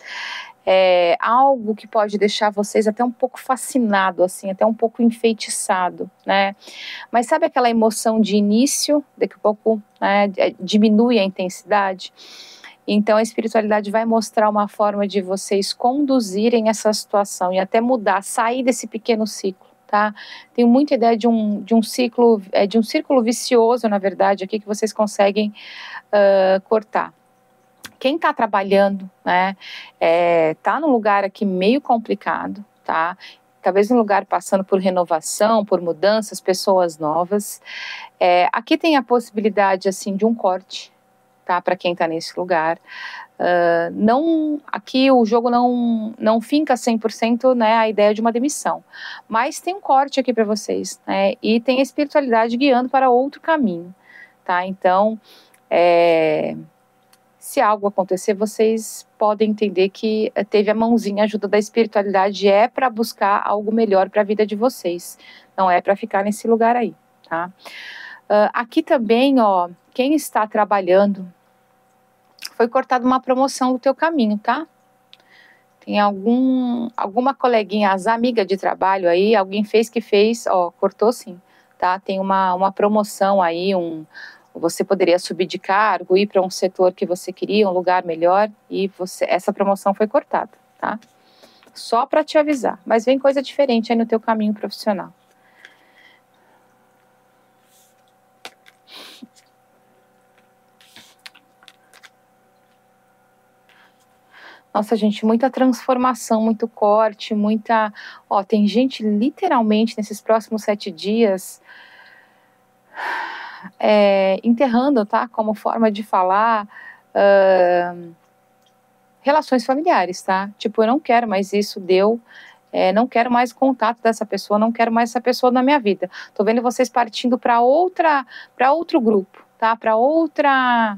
é algo que pode deixar vocês até um pouco fascinado, assim, até um pouco enfeitiçado, né? Mas sabe aquela emoção de início, daqui a pouco, né, diminui a intensidade? Então a espiritualidade vai mostrar uma forma de vocês conduzirem essa situação e até mudar, sair desse pequeno ciclo, tá? Tenho muita ideia de um, de um ciclo, de um círculo vicioso, na verdade, aqui que vocês conseguem uh, cortar. Quem está trabalhando, né, é, tá num lugar aqui meio complicado, tá? Talvez um lugar passando por renovação, por mudanças, pessoas novas. É, aqui tem a possibilidade, assim, de um corte. Tá, para quem está nesse lugar, uh, não, aqui o jogo não, não finca cem por cento, né, a ideia de uma demissão, mas tem um corte aqui para vocês, né, e tem a espiritualidade guiando para outro caminho, tá? Então, é, se algo acontecer, vocês podem entender que teve a mãozinha, a ajuda da espiritualidade é para buscar algo melhor para a vida de vocês, não é para ficar nesse lugar aí, tá? Uh, aqui também, ó, quem está trabalhando, foi cortada uma promoção do teu caminho, tá? Tem algum, alguma coleguinha, as amigas de trabalho aí, alguém fez que fez, ó, cortou sim, tá? Tem uma, uma promoção aí, um, você poderia subir de cargo, ir para um setor que você queria, um lugar melhor, e você, essa promoção foi cortada, tá? Só para te avisar, mas vem coisa diferente aí no teu caminho profissional. Nossa, gente, muita transformação, muito corte, muita... Ó, tem gente literalmente nesses próximos sete dias é, enterrando, tá? Como forma de falar, uh, relações familiares, tá? Tipo, eu não quero mais isso, deu... É, não quero mais contato dessa pessoa, não quero mais essa pessoa na minha vida. Tô vendo vocês partindo para outra, para outro grupo, tá? Para outra...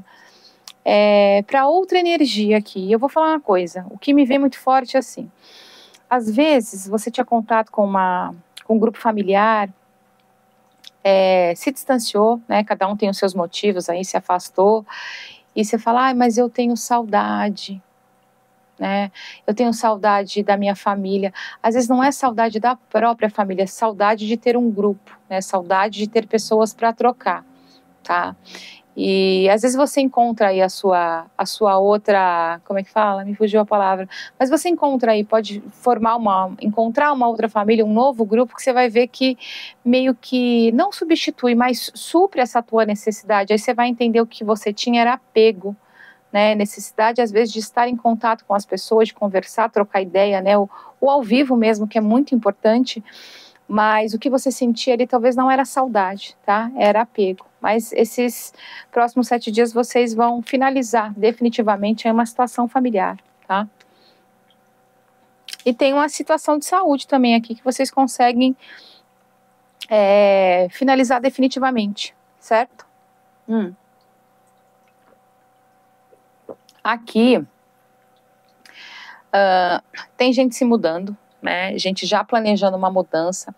É, para outra energia aqui. Eu vou falar uma coisa, o que me vem muito forte é assim, às vezes você tinha contato com, uma, com um grupo familiar, é, se distanciou, né, cada um tem os seus motivos aí, se afastou, e você fala, ah, mas eu tenho saudade, né? Eu tenho saudade da minha família. Às vezes não é saudade da própria família, é saudade de ter um grupo, né? Saudade de ter pessoas para trocar, tá? E às vezes você encontra aí a sua, a sua outra, como é que fala? Me fugiu a palavra. Mas você encontra aí, pode formar uma, encontrar uma outra família, um novo grupo, que você vai ver que meio que não substitui, mas supre essa tua necessidade. Aí você vai entender o que você tinha era apego, né? Necessidade às vezes de estar em contato com as pessoas, de conversar, trocar ideia, né? O, o ao vivo mesmo, que é muito importante. Mas o que você sentia ali talvez não era saudade, tá? Era apego. Mas esses próximos sete dias vocês vão finalizar definitivamente uma situação familiar, tá? E tem uma situação de saúde também aqui que vocês conseguem é, finalizar definitivamente, certo? Hum. Aqui uh, tem gente se mudando, né? Gente já planejando uma mudança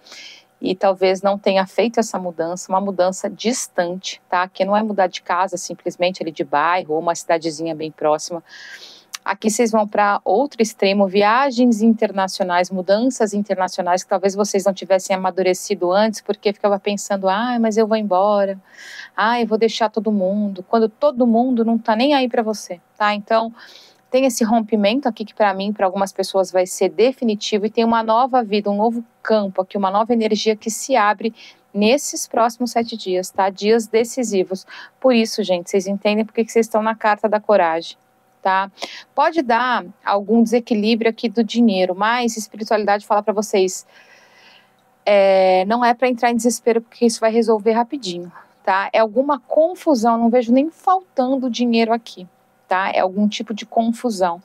e talvez não tenha feito essa mudança, uma mudança distante, tá? Que não é mudar de casa simplesmente ali de bairro ou uma cidadezinha bem próxima. Aqui vocês vão para outro extremo, viagens internacionais, mudanças internacionais que talvez vocês não tivessem amadurecido antes, porque ficava pensando, ah, mas eu vou embora, ah, eu vou deixar todo mundo, quando todo mundo não tá nem aí para você, tá? Então tem esse rompimento aqui que para mim, para algumas pessoas vai ser definitivo, e tem uma nova vida, um novo campo aqui, uma nova energia que se abre nesses próximos sete dias, tá? Dias decisivos. Por isso, gente, vocês entendem porque que vocês estão na carta da coragem, tá? Pode dar algum desequilíbrio aqui do dinheiro, mas espiritualidade fala para vocês, é, não é para entrar em desespero porque isso vai resolver rapidinho, tá? É alguma confusão, não vejo nem faltando dinheiro aqui. Tá? É algum tipo de confusão.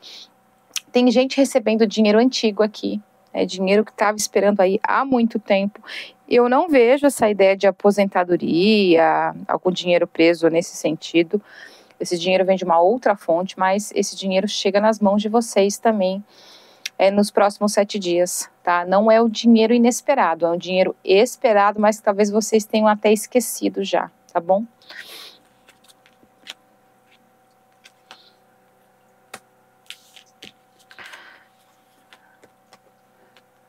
Tem gente recebendo dinheiro antigo aqui, né? Dinheiro que estava esperando aí há muito tempo. Eu não vejo essa ideia de aposentadoria, algum dinheiro preso nesse sentido. Esse dinheiro vem de uma outra fonte, mas esse dinheiro chega nas mãos de vocês também é, nos próximos sete dias, tá? Não é o dinheiro inesperado, é um dinheiro esperado, mas que talvez vocês tenham até esquecido já, tá bom?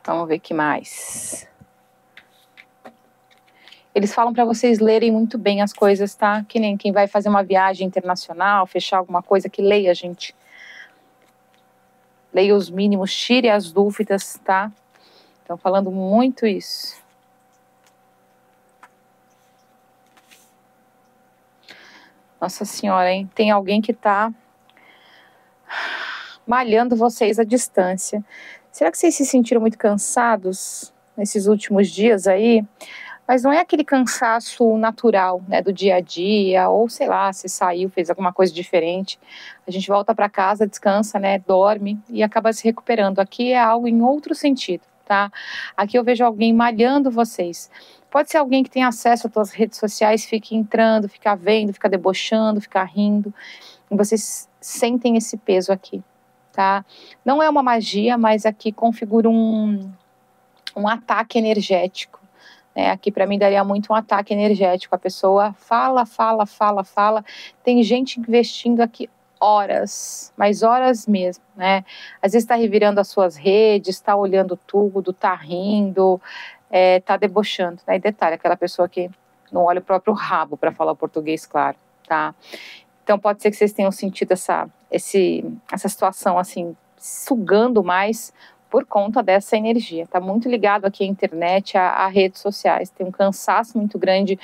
Vamos ver o que mais. Eles falam para vocês lerem muito bem as coisas, tá? Que nem quem vai fazer uma viagem internacional, fechar alguma coisa, que leia, gente. Leia os mínimos, tire as dúvidas, tá? Estão falando muito isso. Nossa Senhora, hein? Tem alguém que tá malhando vocês à distância. Será que vocês se sentiram muito cansados nesses últimos dias aí? Mas não é aquele cansaço natural, né, do dia a dia, ou sei lá, se saiu, fez alguma coisa diferente. A gente volta para casa, descansa, né, dorme e acaba se recuperando. Aqui é algo em outro sentido, tá? Aqui eu vejo alguém malhando vocês. Pode ser alguém que tem acesso às suas redes sociais, fica entrando, fica vendo, fica debochando, fica rindo. E vocês sentem esse peso aqui. Tá? Não é uma magia, mas aqui configura um, um ataque energético, né? Aqui para mim daria muito um ataque energético. A pessoa fala, fala, fala, fala. Tem gente investindo aqui horas, mas horas mesmo, né? Às vezes está revirando as suas redes, está olhando tudo, está rindo, está é, debochando, né? E detalhe, aquela pessoa que não olha o próprio rabo para falar português, claro, tá? Então pode ser que vocês tenham sentido essa, esse, essa situação assim, sugando mais por conta dessa energia. Está muito ligado aqui à internet, a redes sociais. Tem um cansaço muito grande,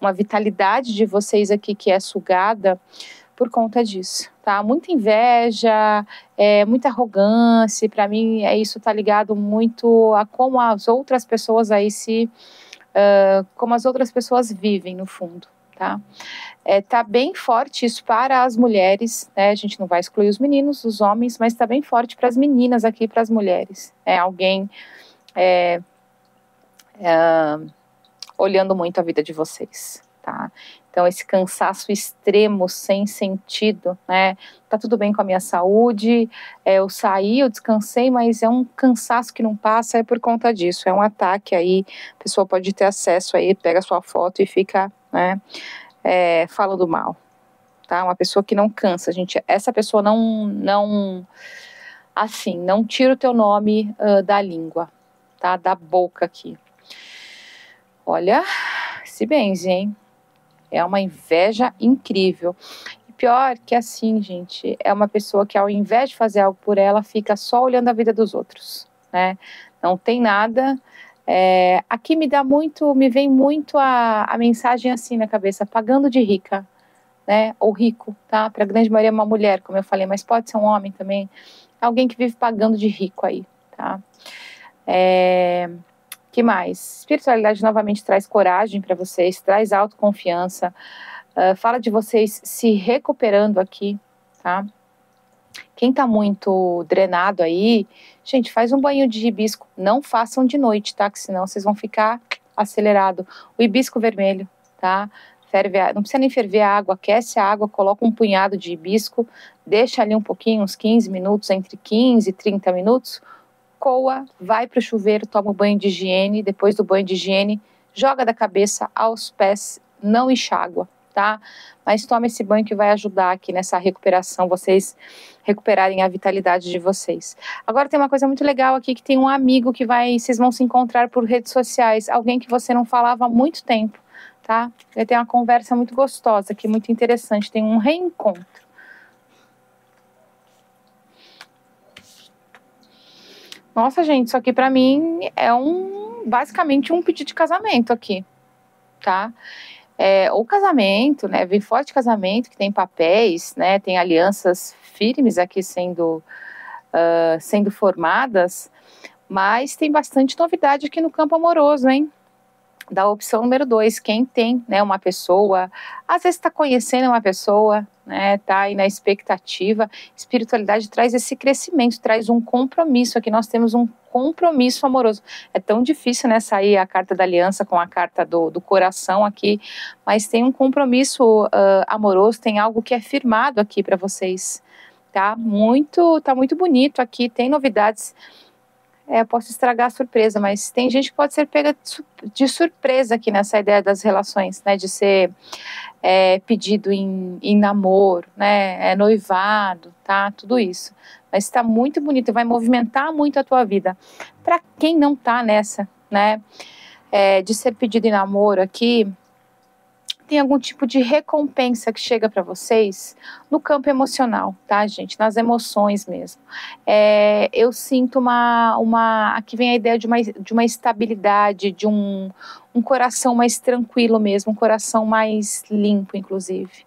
uma vitalidade de vocês aqui que é sugada por conta disso. Tá? Muita inveja, é, muita arrogância. Para mim é, isso está ligado muito a como as outras pessoas aí se, uh, como as outras pessoas vivem no fundo. Tá? É, tá bem forte isso para as mulheres, né? A gente não vai excluir os meninos, os homens, mas tá bem forte para as meninas aqui, para as mulheres. É alguém é, é, olhando muito a vida de vocês, tá? Então esse cansaço extremo, sem sentido, né? Tá tudo bem com a minha saúde, é, eu saí, eu descansei, mas é um cansaço que não passa, é por conta disso, é um ataque aí, a pessoa pode ter acesso aí, pega sua foto e fica... Né? É, fala do mal, tá? Uma pessoa que não cansa, gente. Essa pessoa não não assim, não tira o teu nome uh, da língua, tá? Da boca aqui. Olha, se benze, hein? É uma inveja incrível. E pior que assim, gente, é uma pessoa que ao invés de fazer algo por ela, fica só olhando a vida dos outros, né? Não tem nada... É, aqui me dá muito, me vem muito a, a mensagem assim na cabeça, pagando de rica, né? Ou rico, tá? Para a grande maioria é uma mulher, como eu falei, mas pode ser um homem também. Alguém que vive pagando de rico aí, tá? É, que mais? Espiritualidade novamente traz coragem para vocês, traz autoconfiança, uh, fala de vocês se recuperando aqui, tá? Quem tá muito drenado aí, gente, faz um banho de hibisco. Não façam de noite, tá? Que senão vocês vão ficar acelerado. O hibisco vermelho, tá? Ferve a... Não precisa nem ferver a água. Aquece a água, coloca um punhado de hibisco. Deixa ali um pouquinho, uns quinze minutos, entre quinze e trinta minutos. Coa, vai pro chuveiro, toma um banho de higiene. Depois do banho de higiene, joga da cabeça aos pés, não enxágua, tá? Mas toma esse banho que vai ajudar aqui nessa recuperação, vocês recuperarem a vitalidade de vocês. Agora tem uma coisa muito legal aqui, que tem um amigo que vai, vocês vão se encontrar por redes sociais, alguém que você não falava há muito tempo, tá? Vai ter uma conversa muito gostosa aqui, muito interessante, tem um reencontro. Nossa, gente, isso aqui pra mim é um, basicamente um pedido de casamento aqui, tá? É, o casamento, né, vem forte casamento, que tem papéis, né, tem alianças firmes aqui sendo, uh, sendo formadas, mas tem bastante novidade aqui no campo amoroso, hein? Da opção número dois, quem tem, né, uma pessoa, às vezes está conhecendo uma pessoa, né, tá aí na expectativa, espiritualidade traz esse crescimento, traz um compromisso, aqui nós temos um compromisso amoroso. É tão difícil, né, sair a carta da aliança com a carta do, do coração aqui, mas tem um compromisso uh, amoroso, tem algo que é firmado aqui para vocês, tá? Muito, tá muito bonito aqui, tem novidades. É, posso estragar a surpresa, mas tem gente que pode ser pega de surpresa aqui nessa ideia das relações, né, de ser é, pedido em, em namoro, né, é noivado, tá, tudo isso. Mas está muito bonito, vai movimentar muito a tua vida. Para quem não tá nessa, né, é, de ser pedido em namoro aqui, tem algum tipo de recompensa que chega para vocês no campo emocional, tá, gente? Nas emoções mesmo. É, eu sinto uma, uma... Aqui vem a ideia de uma, de uma estabilidade, de um, um coração mais tranquilo mesmo, um coração mais limpo, inclusive.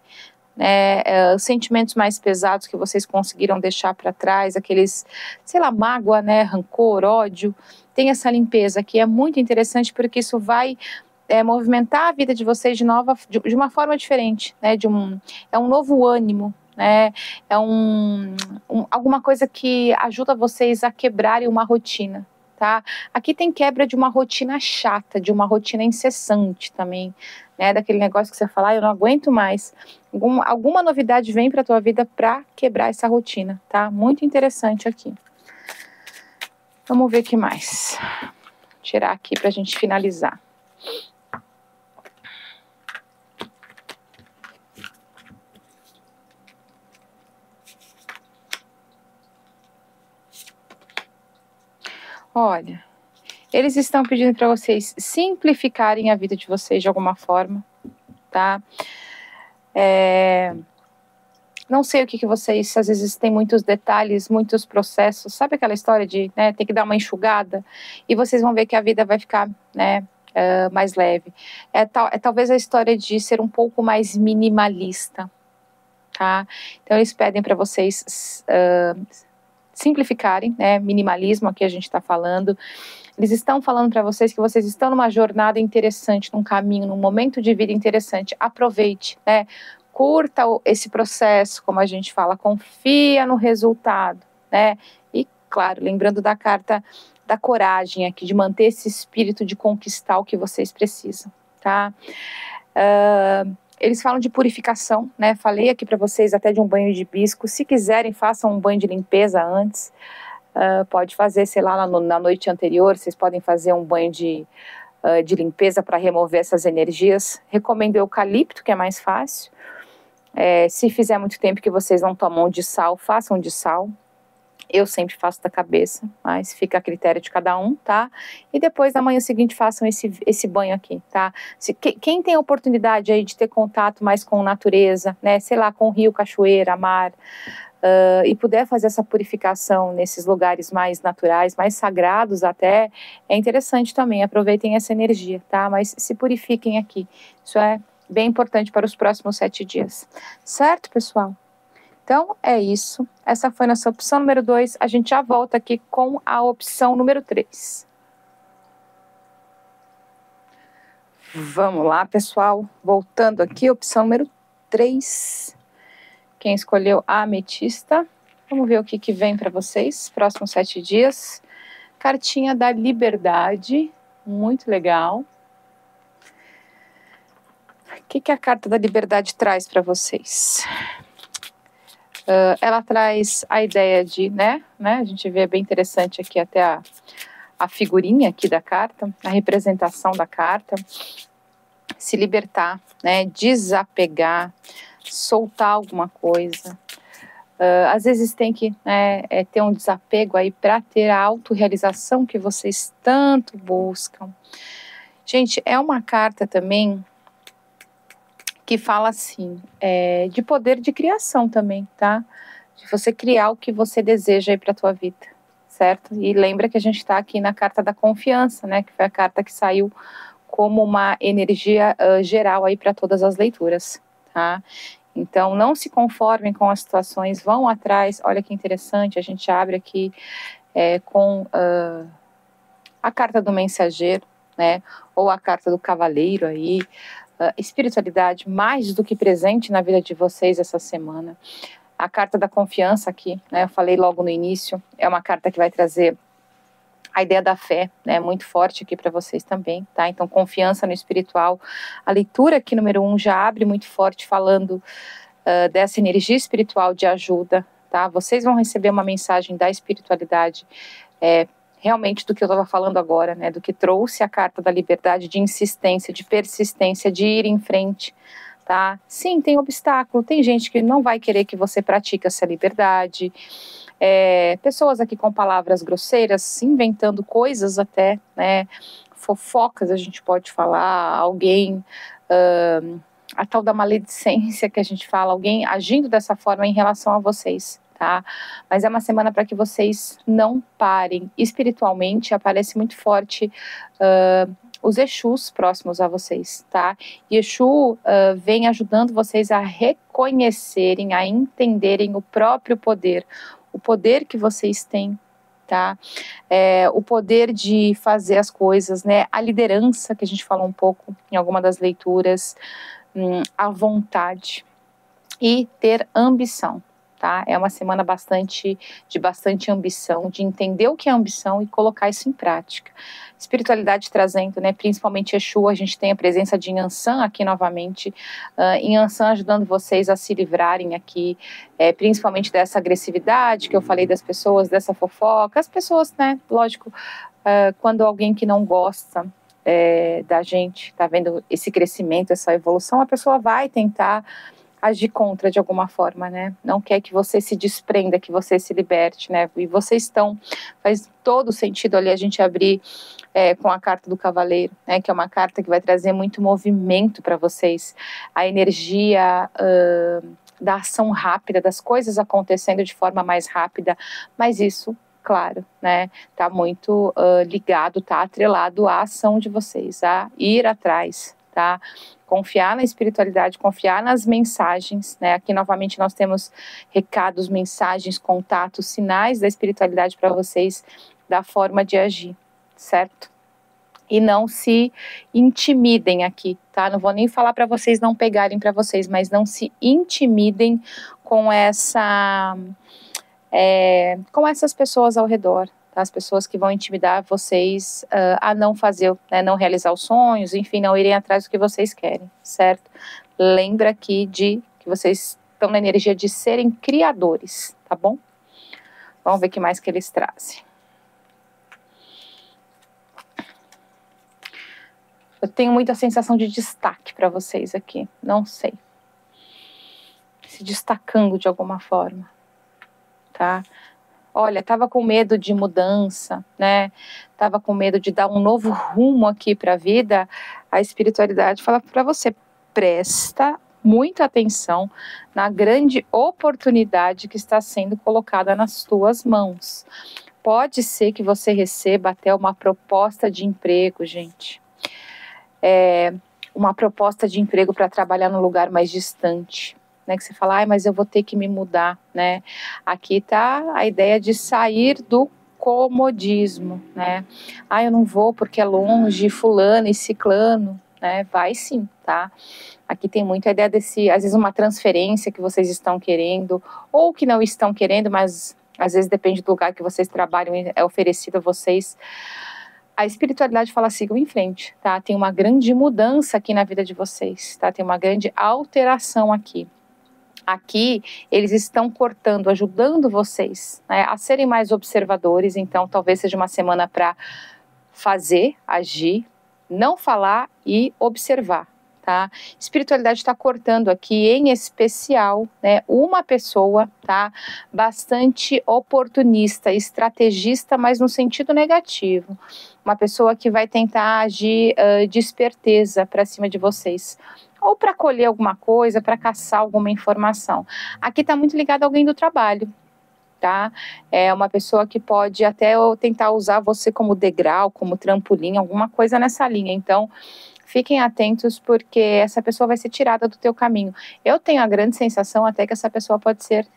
É, é, os sentimentos mais pesados que vocês conseguiram deixar para trás, aqueles, sei lá, mágoa, né, rancor, ódio, tem essa limpeza que é muito interessante, porque isso vai... É, movimentar a vida de vocês de nova, de, de uma forma diferente, né? De um, é um novo ânimo, né? É um, um, alguma coisa que ajuda vocês a quebrarem uma rotina, tá? Aqui tem quebra de uma rotina chata, de uma rotina incessante também, né? Daquele negócio que você fala, ah, eu não aguento mais. Algum, alguma novidade vem para a tua vida para quebrar essa rotina, tá? Muito interessante aqui. Vamos ver o que mais. Vou tirar aqui para a gente finalizar. Olha, eles estão pedindo para vocês simplificarem a vida de vocês de alguma forma, tá? É, não sei o que, que vocês, às vezes tem muitos detalhes, muitos processos, sabe aquela história de, né, tem que dar uma enxugada e vocês vão ver que a vida vai ficar, né, uh, mais leve. É, tal, é talvez a história de ser um pouco mais minimalista, tá? Então eles pedem para vocês... Uh, simplificarem, né, minimalismo aqui a gente está falando, eles estão falando para vocês que vocês estão numa jornada interessante, num caminho, num momento de vida interessante, aproveite, né, curta esse processo, como a gente fala, confia no resultado, né, e claro, lembrando da carta da coragem aqui, de manter esse espírito de conquistar o que vocês precisam, tá? Uh... Eles falam de purificação, né? Falei aqui para vocês até de um banho de hibisco. Se quiserem, façam um banho de limpeza antes. Uh, pode fazer, sei lá, na, na noite anterior, vocês podem fazer um banho de, uh, de limpeza para remover essas energias. Recomendo eucalipto, que é mais fácil. É, se fizer muito tempo que vocês não tomam de sal, façam de sal. Eu sempre faço da cabeça, mas fica a critério de cada um, tá? E depois, na manhã seguinte, façam esse, esse banho aqui, tá? Se, que, quem tem a oportunidade aí de ter contato mais com natureza, né? Sei lá, com rio, cachoeira, mar, uh, e puder fazer essa purificação nesses lugares mais naturais, mais sagrados até, é interessante também, aproveitem essa energia, tá? Mas se purifiquem aqui, isso é bem importante para os próximos sete dias. Certo, pessoal? Então, é isso. Essa foi nossa opção número dois. A gente já volta aqui com a opção número três. Vamos lá, pessoal. Voltando aqui, opção número três. Quem escolheu a ametista. Vamos ver o que, que vem para vocês. Próximos sete dias. Cartinha da liberdade. Muito legal. O que, que a carta da liberdade traz para vocês? Uh, ela traz a ideia de, né, né, a gente vê bem interessante aqui até a, a figurinha aqui da carta, a representação da carta, se libertar, né, desapegar, soltar alguma coisa. Uh, às vezes tem que, né, é, ter um desapego aí para ter a autorrealização que vocês tanto buscam. Gente, é uma carta também que fala assim, é, de poder de criação também, tá? De você criar o que você deseja aí para a tua vida, certo? E lembra que a gente está aqui na carta da confiança, né? Que foi a carta que saiu como uma energia uh, geral aí para todas as leituras, tá? Então, não se conformem com as situações, vão atrás. Olha que interessante, a gente abre aqui é, com uh, a carta do mensageiro, né? Ou a carta do cavaleiro aí. Uh, espiritualidade mais do que presente na vida de vocês essa semana. A carta da confiança aqui, né, eu falei logo no início, é uma carta que vai trazer a ideia da fé, né, muito forte aqui para vocês também, tá? Então, confiança no espiritual. A leitura aqui, número um, já abre muito forte falando uh, dessa energia espiritual de ajuda, tá? Vocês vão receber uma mensagem da espiritualidade, é, realmente do que eu estava falando agora, né, do que trouxe a carta da liberdade, de insistência, de persistência, de ir em frente, tá? Sim, tem obstáculo, tem gente que não vai querer que você pratique essa liberdade, é, pessoas aqui com palavras grosseiras, inventando coisas até, né, fofocas a gente pode falar, alguém, hum, a tal da maledicência que a gente fala, alguém agindo dessa forma em relação a vocês. Tá? Mas é uma semana para que vocês não parem. Espiritualmente aparece muito forte uh, os Exus próximos a vocês, tá? E Exu uh, vem ajudando vocês a reconhecerem, a entenderem o próprio poder, o poder que vocês têm, tá? É, o poder de fazer as coisas, né? A liderança que a gente falou um pouco em alguma das leituras, hum, a vontade e ter ambição. Tá? É uma semana bastante, de bastante ambição, de entender o que é ambição e colocar isso em prática. Espiritualidade trazendo, né, principalmente Exu, a gente tem a presença de Iansã aqui novamente, uh, Iansã ajudando vocês a se livrarem aqui, é, principalmente dessa agressividade que eu falei das pessoas, dessa fofoca, as pessoas, né, lógico, uh, quando alguém que não gosta, é, da gente, tá vendo esse crescimento, essa evolução, a pessoa vai tentar agir contra de alguma forma, né? Não quer que você se desprenda, que você se liberte, né? E vocês estão... Faz todo sentido ali a gente abrir é, com a carta do cavaleiro, né? Que é uma carta que vai trazer muito movimento para vocês. A energia uh, da ação rápida, das coisas acontecendo de forma mais rápida. Mas isso, claro, né? Tá muito uh, ligado, tá atrelado à ação de vocês, a ir atrás, tá? Confiar na espiritualidade, confiar nas mensagens, né? Aqui novamente nós temos recados, mensagens, contatos, sinais da espiritualidade para vocês, da forma de agir, certo? E não se intimidem aqui, tá? Não vou nem falar para vocês não pegarem para vocês, mas não se intimidem com essa, é, com essas pessoas ao redor. As pessoas que vão intimidar vocês uh, a não fazer, né, não realizar os sonhos, enfim, não irem atrás do que vocês querem, certo? Lembra aqui de que vocês estão na energia de serem criadores, tá bom? Vamos ver o que mais que eles trazem. Eu tenho muita sensação de destaque para vocês aqui, não sei. Se destacando de alguma forma, tá? Olha, estava com medo de mudança, né? Estava com medo de dar um novo rumo aqui para a vida. A espiritualidade fala para você, presta muita atenção na grande oportunidade que está sendo colocada nas suas mãos. Pode ser que você receba até uma proposta de emprego, gente. É uma proposta de emprego para trabalhar num lugar mais distante, né? Que você fala, ai, mas eu vou ter que me mudar, né? Aqui tá a ideia de sair do comodismo, né? Ah, eu não vou porque é longe, fulano e ciclano, né? Vai sim, tá? Aqui tem muito a ideia desse, às vezes, uma transferência que vocês estão querendo, ou que não estão querendo, mas às vezes depende do lugar que vocês trabalham e é oferecido a vocês. A espiritualidade fala, sigam em frente, tá? Tem uma grande mudança aqui na vida de vocês, tá? Tem uma grande alteração aqui. Aqui, eles estão cortando, ajudando vocês, né, a serem mais observadores. Então, talvez seja uma semana para fazer, agir, não falar e observar, tá? Espiritualidade está cortando aqui, em especial, né, uma pessoa, tá, bastante oportunista, estrategista, mas no sentido negativo. Uma pessoa que vai tentar agir uh, de esperteza para cima de vocês, ou para colher alguma coisa, para caçar alguma informação. Aqui está muito ligado a alguém do trabalho, tá? É uma pessoa que pode até tentar usar você como degrau, como trampolim, alguma coisa nessa linha. Então, fiquem atentos, porque essa pessoa vai ser tirada do teu caminho. Eu tenho a grande sensação até que essa pessoa pode ser,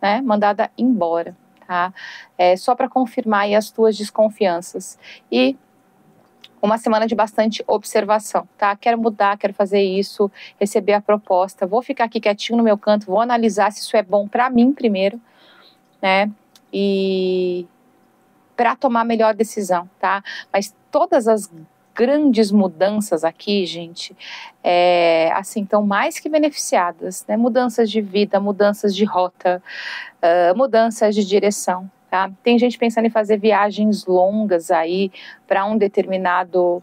né, mandada embora, tá? É, só para confirmar aí as tuas desconfianças. E uma semana de bastante observação, tá? Quero mudar, quero fazer isso, receber a proposta, vou ficar aqui quietinho no meu canto, vou analisar se isso é bom para mim primeiro, né? E para tomar a melhor decisão, tá? Mas todas as grandes mudanças aqui, gente, é, assim, estão mais que beneficiadas, né? Mudanças de vida, mudanças de rota, uh, mudanças de direção. Tá? Tem gente pensando em fazer viagens longas aí para um determinado,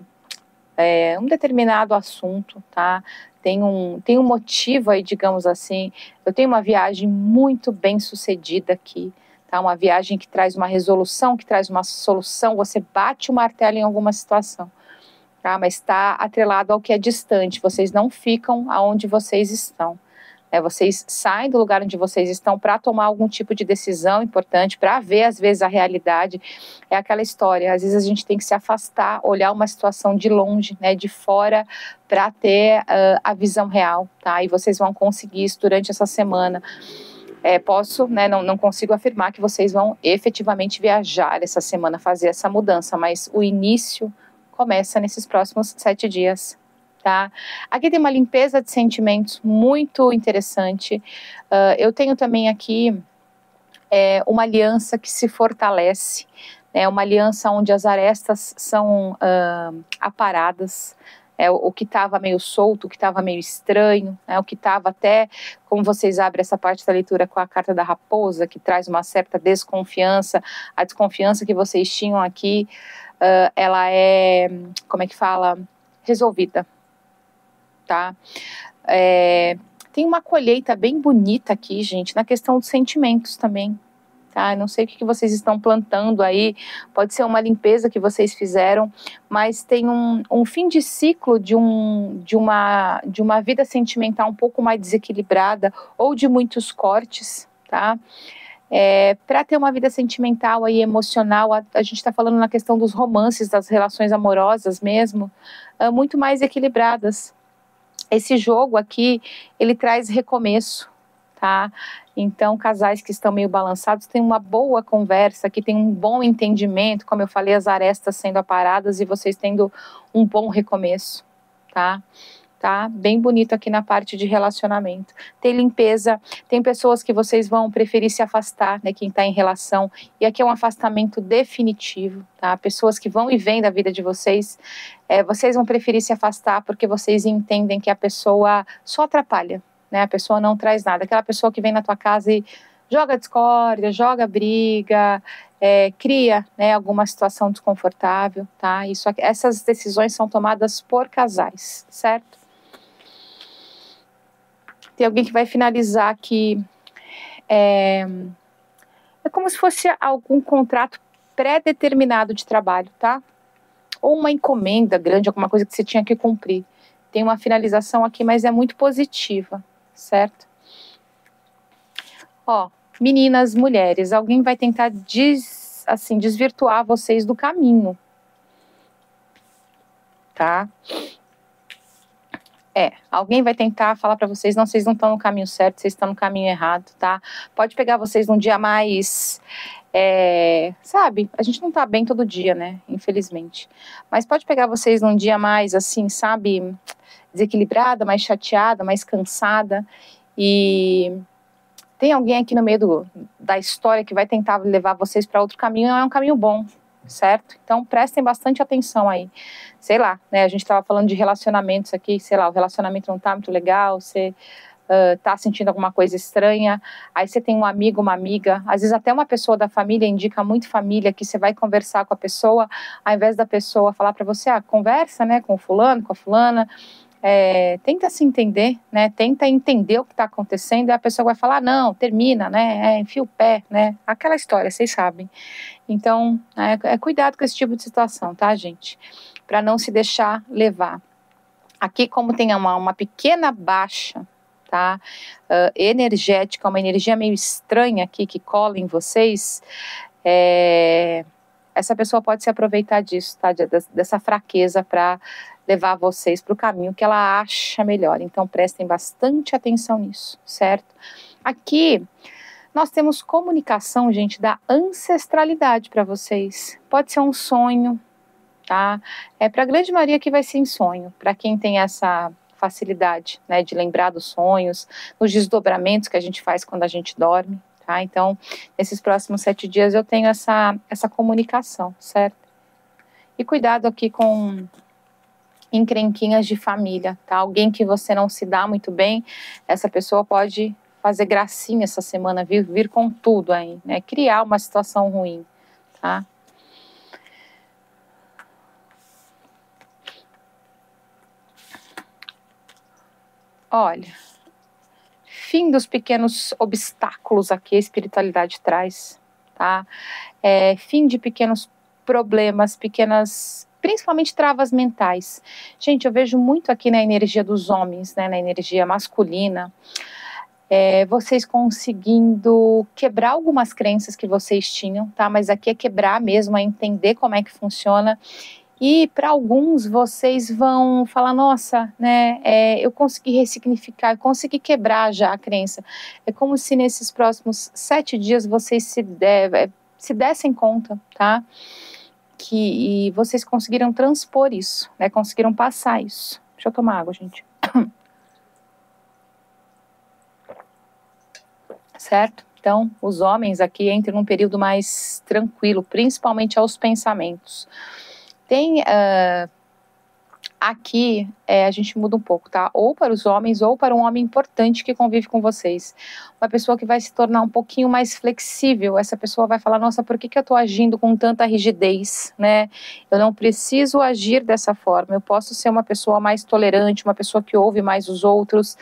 é, um determinado assunto, tá? Tem um, tem um motivo aí, digamos assim. Eu tenho uma viagem muito bem sucedida aqui, tá? Uma viagem que traz uma resolução, que traz uma solução, você bate o martelo em alguma situação, tá? Mas está atrelado ao que é distante, vocês não ficam aonde vocês estão. É, vocês saem do lugar onde vocês estão para tomar algum tipo de decisão importante, para ver, às vezes, a realidade. É aquela história, às vezes a gente tem que se afastar, olhar uma situação de longe, né, de fora, para ter uh, a visão real, tá? E vocês vão conseguir isso durante essa semana. É, posso, né, não, não consigo afirmar que vocês vão efetivamente viajar essa semana, fazer essa mudança, mas o início começa nesses próximos sete dias. Tá? Aqui tem uma limpeza de sentimentos muito interessante. Uh, eu tenho também aqui é, uma aliança que se fortalece, né? Uma aliança onde as arestas são uh, aparadas, é, o, o que estava meio solto, o que estava meio estranho, né? O que estava até, como vocês abrem essa parte da leitura com a carta da raposa, que traz uma certa desconfiança, a desconfiança que vocês tinham aqui, uh, ela é, como é que fala? Resolvida. Tá? É, tem uma colheita bem bonita aqui, gente, na questão dos sentimentos também, tá? Eu não sei o que vocês estão plantando aí, pode ser uma limpeza que vocês fizeram, mas tem um, um fim de ciclo de, um, de, uma, de uma vida sentimental um pouco mais desequilibrada, ou de muitos cortes, tá? É, para ter uma vida sentimental aí, emocional, a, a gente está falando na questão dos romances, das relações amorosas mesmo, é, muito mais equilibradas. Esse jogo aqui, ele traz recomeço, tá? Então, casais que estão meio balançados, tem uma boa conversa, que tem um bom entendimento, como eu falei, as arestas sendo aparadas e vocês tendo um bom recomeço, tá? Tá? Bem bonito aqui na parte de relacionamento. Tem limpeza, tem pessoas que vocês vão preferir se afastar, né? Quem está em relação. E aqui é um afastamento definitivo, tá? Pessoas que vão e vêm da vida de vocês, é, vocês vão preferir se afastar porque vocês entendem que a pessoa só atrapalha, né? A pessoa não traz nada. Aquela pessoa que vem na tua casa e joga discórdia, joga briga, é, cria, né, alguma situação desconfortável, tá? Isso, essas decisões são tomadas por casais, certo? Tem alguém que vai finalizar aqui. É, eu como se fosse algum contrato pré-determinado de trabalho, tá? Ou uma encomenda grande, alguma coisa que você tinha que cumprir. Tem uma finalização aqui, mas é muito positiva, certo? Ó, meninas, mulheres, alguém vai tentar des, assim, desvirtuar vocês do caminho, tá? É, alguém vai tentar falar pra vocês, não, vocês não estão no caminho certo, vocês estão no caminho errado, tá? Pode pegar vocês num dia mais, é, sabe, a gente não tá bem todo dia, né, infelizmente. Mas pode pegar vocês num dia mais, assim, sabe, desequilibrada, mais chateada, mais cansada. E tem alguém aqui no meio do, da história que vai tentar levar vocês pra outro caminho, não é um caminho bom, certo? Então prestem bastante atenção aí, sei lá, né, a gente estava falando de relacionamentos aqui, sei lá, o relacionamento não tá muito legal, você uh, tá sentindo alguma coisa estranha, aí você tem um amigo, uma amiga, às vezes até uma pessoa da família, indica muito família, que você vai conversar com a pessoa, ao invés da pessoa falar para você, ah, conversa, né, com o fulano, com a fulana, é, tenta se entender, né, tenta entender o que tá acontecendo, e a pessoa vai falar, não, termina, né, é, enfia o pé, né, aquela história, vocês sabem. Então, é, é cuidado com esse tipo de situação, tá, gente, para não se deixar levar. Aqui, como tem uma, uma pequena baixa, tá, uh, energética, uma energia meio estranha aqui, que cola em vocês, é... essa pessoa pode se aproveitar disso, tá? Dessa fraqueza para levar vocês para o caminho que ela acha melhor. Então, prestem bastante atenção nisso, certo? Aqui, nós temos comunicação, gente, da ancestralidade para vocês. Pode ser um sonho, tá? É para a grande maioria que vai ser em sonho. Para quem tem essa facilidade, né, de lembrar dos sonhos, dos desdobramentos que a gente faz quando a gente dorme. Tá? Então, nesses próximos sete dias eu tenho essa, essa comunicação, certo? E cuidado aqui com encrenquinhas de família, tá? Alguém que você não se dá muito bem, essa pessoa pode fazer gracinha essa semana, vir, vir com tudo aí, né? Criar uma situação ruim, tá? Olha... fim dos pequenos obstáculos aqui a espiritualidade traz, tá? É, fim de pequenos problemas, pequenas, principalmente travas mentais. Gente, eu vejo muito aqui na energia dos homens, né, na energia masculina, é, vocês conseguindo quebrar algumas crenças que vocês tinham, tá? Mas aqui é quebrar mesmo, é entender como é que funciona. E para alguns vocês vão falar, nossa, né, é, eu consegui ressignificar, eu consegui quebrar já a crença. É como se nesses próximos sete dias vocês se, de, se dessem conta, tá? Que e vocês conseguiram transpor isso, né? Conseguiram passar isso. Deixa eu tomar água, gente. Certo? Então, os homens aqui entram num período mais tranquilo, principalmente aos pensamentos. Tem uh, aqui, é, a gente muda um pouco, tá? Ou para os homens, ou para um homem importante que convive com vocês. Uma pessoa que vai se tornar um pouquinho mais flexível. Essa pessoa vai falar, nossa, por que, que eu tô agindo com tanta rigidez, né? Eu não preciso agir dessa forma. Eu posso ser uma pessoa mais tolerante, uma pessoa que ouve mais os outros,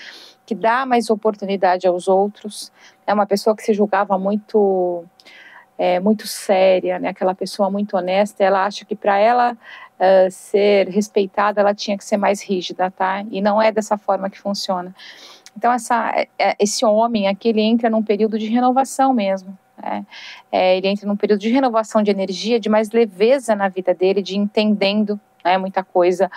que dá mais oportunidade aos outros. É uma pessoa que se julgava muito... É, muito séria, né? Aquela pessoa muito honesta, ela acha que para ela uh, ser respeitada, ela tinha que ser mais rígida, tá? E não é dessa forma que funciona. Então, essa, esse homem aqui, ele entra num período de renovação mesmo, né? É, ele entra num período de renovação de energia, de mais leveza na vida dele, de entendendo, né, muita coisa,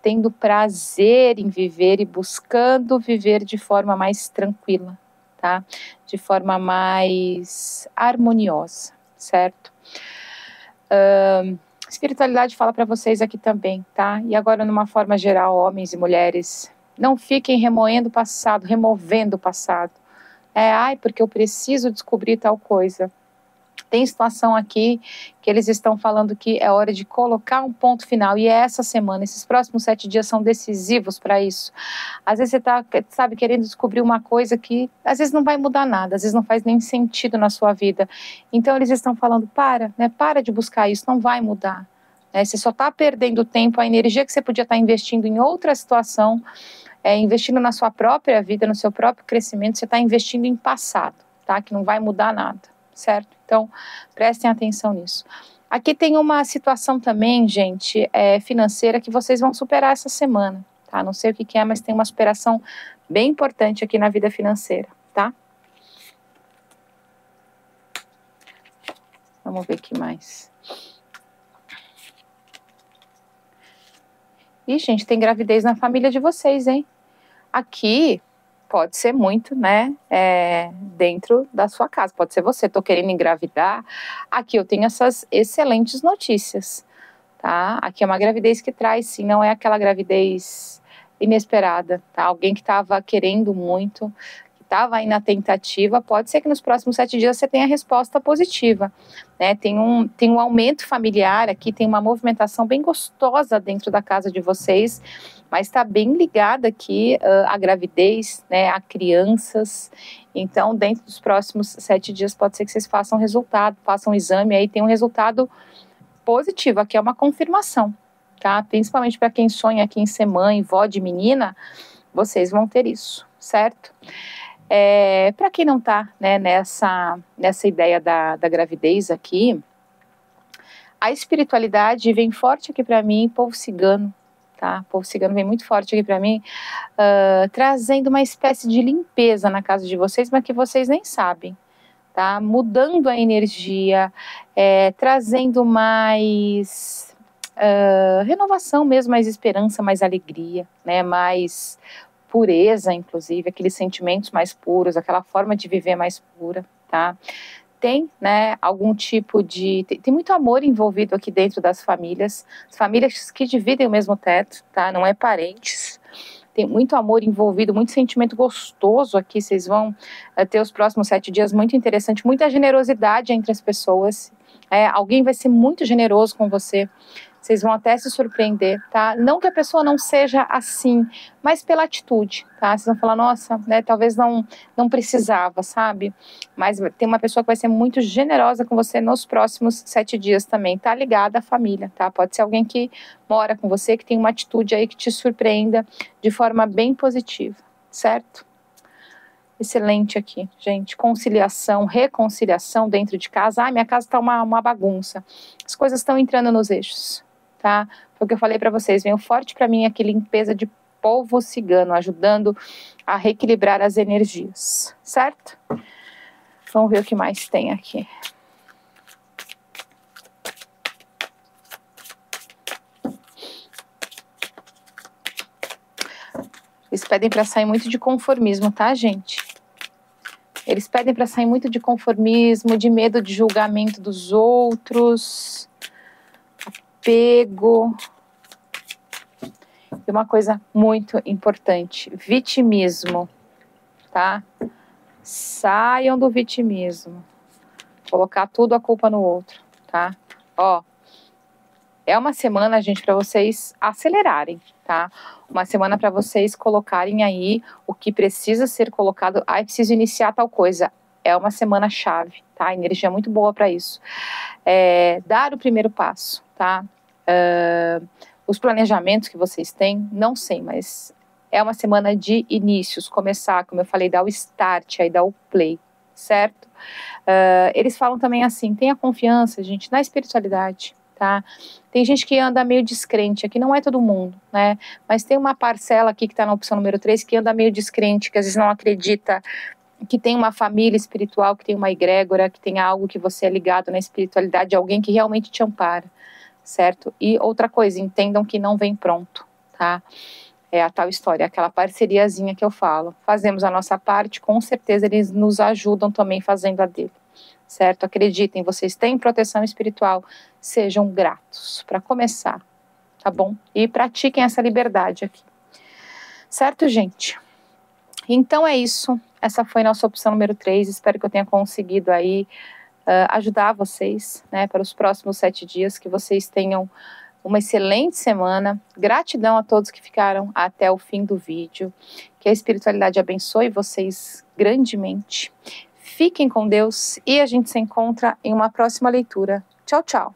tendo prazer em viver e buscando viver de forma mais tranquila. Tá? De forma mais harmoniosa, certo? Uh, espiritualidade fala para vocês aqui também, tá? E agora, numa forma geral, homens e mulheres, não fiquem remoendo o passado, removendo o passado. É, ai, porque eu preciso descobrir tal coisa. Tem situação aqui que eles estão falando que é hora de colocar um ponto final, e é essa semana, esses próximos sete dias são decisivos para isso. Às vezes você tá, sabe, querendo descobrir uma coisa que às vezes não vai mudar nada, às vezes não faz nem sentido na sua vida. Então eles estão falando, para, né, para de buscar isso, não vai mudar, né, você só está perdendo tempo, a energia que você podia estar investindo em outra situação, é, investindo na sua própria vida, no seu próprio crescimento, você está investindo em passado, tá? Que não vai mudar nada. certo? Então, prestem atenção nisso. Aqui tem uma situação também, gente, é, financeira, que vocês vão superar essa semana, tá? Não sei o que que é, mas tem uma superação bem importante aqui na vida financeira, tá? Vamos ver o que mais. Ih, gente, tem gravidez na família de vocês, hein? Aqui... Pode ser muito, né, é, dentro da sua casa. Pode ser você, tô querendo engravidar. Aqui eu tenho essas excelentes notícias, tá? Aqui é uma gravidez que traz, sim, não é aquela gravidez inesperada, tá? Alguém que estava querendo muito, que estava aí na tentativa, pode ser que nos próximos sete dias você tenha resposta positiva, né? Tem um, tem um aumento familiar aqui, tem uma movimentação bem gostosa dentro da casa de vocês, mas está bem ligada aqui uh, à gravidez, né, a crianças. Então, dentro dos próximos sete dias, pode ser que vocês façam resultado, façam um exame, aí tem um resultado positivo. Aqui é uma confirmação, tá? Principalmente para quem sonha aqui em ser mãe, vó de menina, vocês vão ter isso, certo? É, para quem não está, né, nessa, nessa ideia da, da gravidez aqui, a espiritualidade vem forte aqui para mim, povo cigano. Tá? O povo cigano vem muito forte aqui para mim, uh, trazendo uma espécie de limpeza na casa de vocês, mas que vocês nem sabem, tá? Mudando a energia, é, trazendo mais uh, renovação mesmo, mais esperança, mais alegria, né? Mais pureza, inclusive, aqueles sentimentos mais puros, aquela forma de viver mais pura, tá? Tem, né, algum tipo de... Tem, tem muito amor envolvido aqui dentro das famílias. Famílias que dividem o mesmo teto, tá? Não é parentes. Tem muito amor envolvido, muito sentimento gostoso aqui. Vocês vão é, ter os próximos sete dias muito interessante. Muita generosidade entre as pessoas. É, alguém vai ser muito generoso com você. Vocês vão até se surpreender, tá? Não que a pessoa não seja assim, mas pela atitude, tá? Vocês vão falar, nossa, né, talvez não, não precisava, sabe? Mas tem uma pessoa que vai ser muito generosa com você nos próximos sete dias também, tá ligada à família, tá? Pode ser alguém que mora com você, que tem uma atitude aí que te surpreenda de forma bem positiva, certo? Excelente aqui, gente. Conciliação, reconciliação dentro de casa. Ah, minha casa tá uma, uma bagunça. As coisas estão entrando nos eixos. Tá? Foi o que eu falei para vocês, veio forte para mim aqui limpeza de povo cigano, ajudando a reequilibrar as energias, certo? Vamos ver o que mais tem aqui. Eles pedem para sair muito de conformismo, tá, gente? Eles pedem para sair muito de conformismo, de medo de julgamento dos outros... Apego. E uma coisa muito importante, vitimismo, tá? Saiam do vitimismo. Colocar tudo a culpa no outro, tá? Ó, é uma semana, gente, para vocês acelerarem, tá? Uma semana para vocês colocarem aí o que precisa ser colocado. Ah, preciso iniciar tal coisa. É uma semana chave, tá? Energia muito boa para isso. É, dar o primeiro passo, tá? Uh, os planejamentos que vocês têm, não sei, mas é uma semana de inícios, começar, como eu falei, dar o start, aí dar o play, certo? Uh, eles falam também assim, tenha confiança, gente, na espiritualidade, tá? Tem gente que anda meio descrente, aqui não é todo mundo, né? Mas tem uma parcela aqui que tá na opção número três, que anda meio descrente, que às vezes não acredita... que tem uma família espiritual, que tem uma egrégora, que tem algo que você é ligado na espiritualidade, alguém que realmente te ampara, certo? E outra coisa, entendam que não vem pronto, tá? É a tal história, aquela parceriazinha que eu falo. Fazemos a nossa parte, com certeza eles nos ajudam também fazendo a dele, certo? Acreditem, vocês têm proteção espiritual, sejam gratos para começar, tá bom? E pratiquem essa liberdade aqui, certo, gente? Então é isso. Essa foi nossa opção número três, espero que eu tenha conseguido aí uh, ajudar vocês, né, para os próximos sete dias, que vocês tenham uma excelente semana, gratidão a todos que ficaram até o fim do vídeo, que a espiritualidade abençoe vocês grandemente, fiquem com Deus e a gente se encontra em uma próxima leitura, tchau, tchau!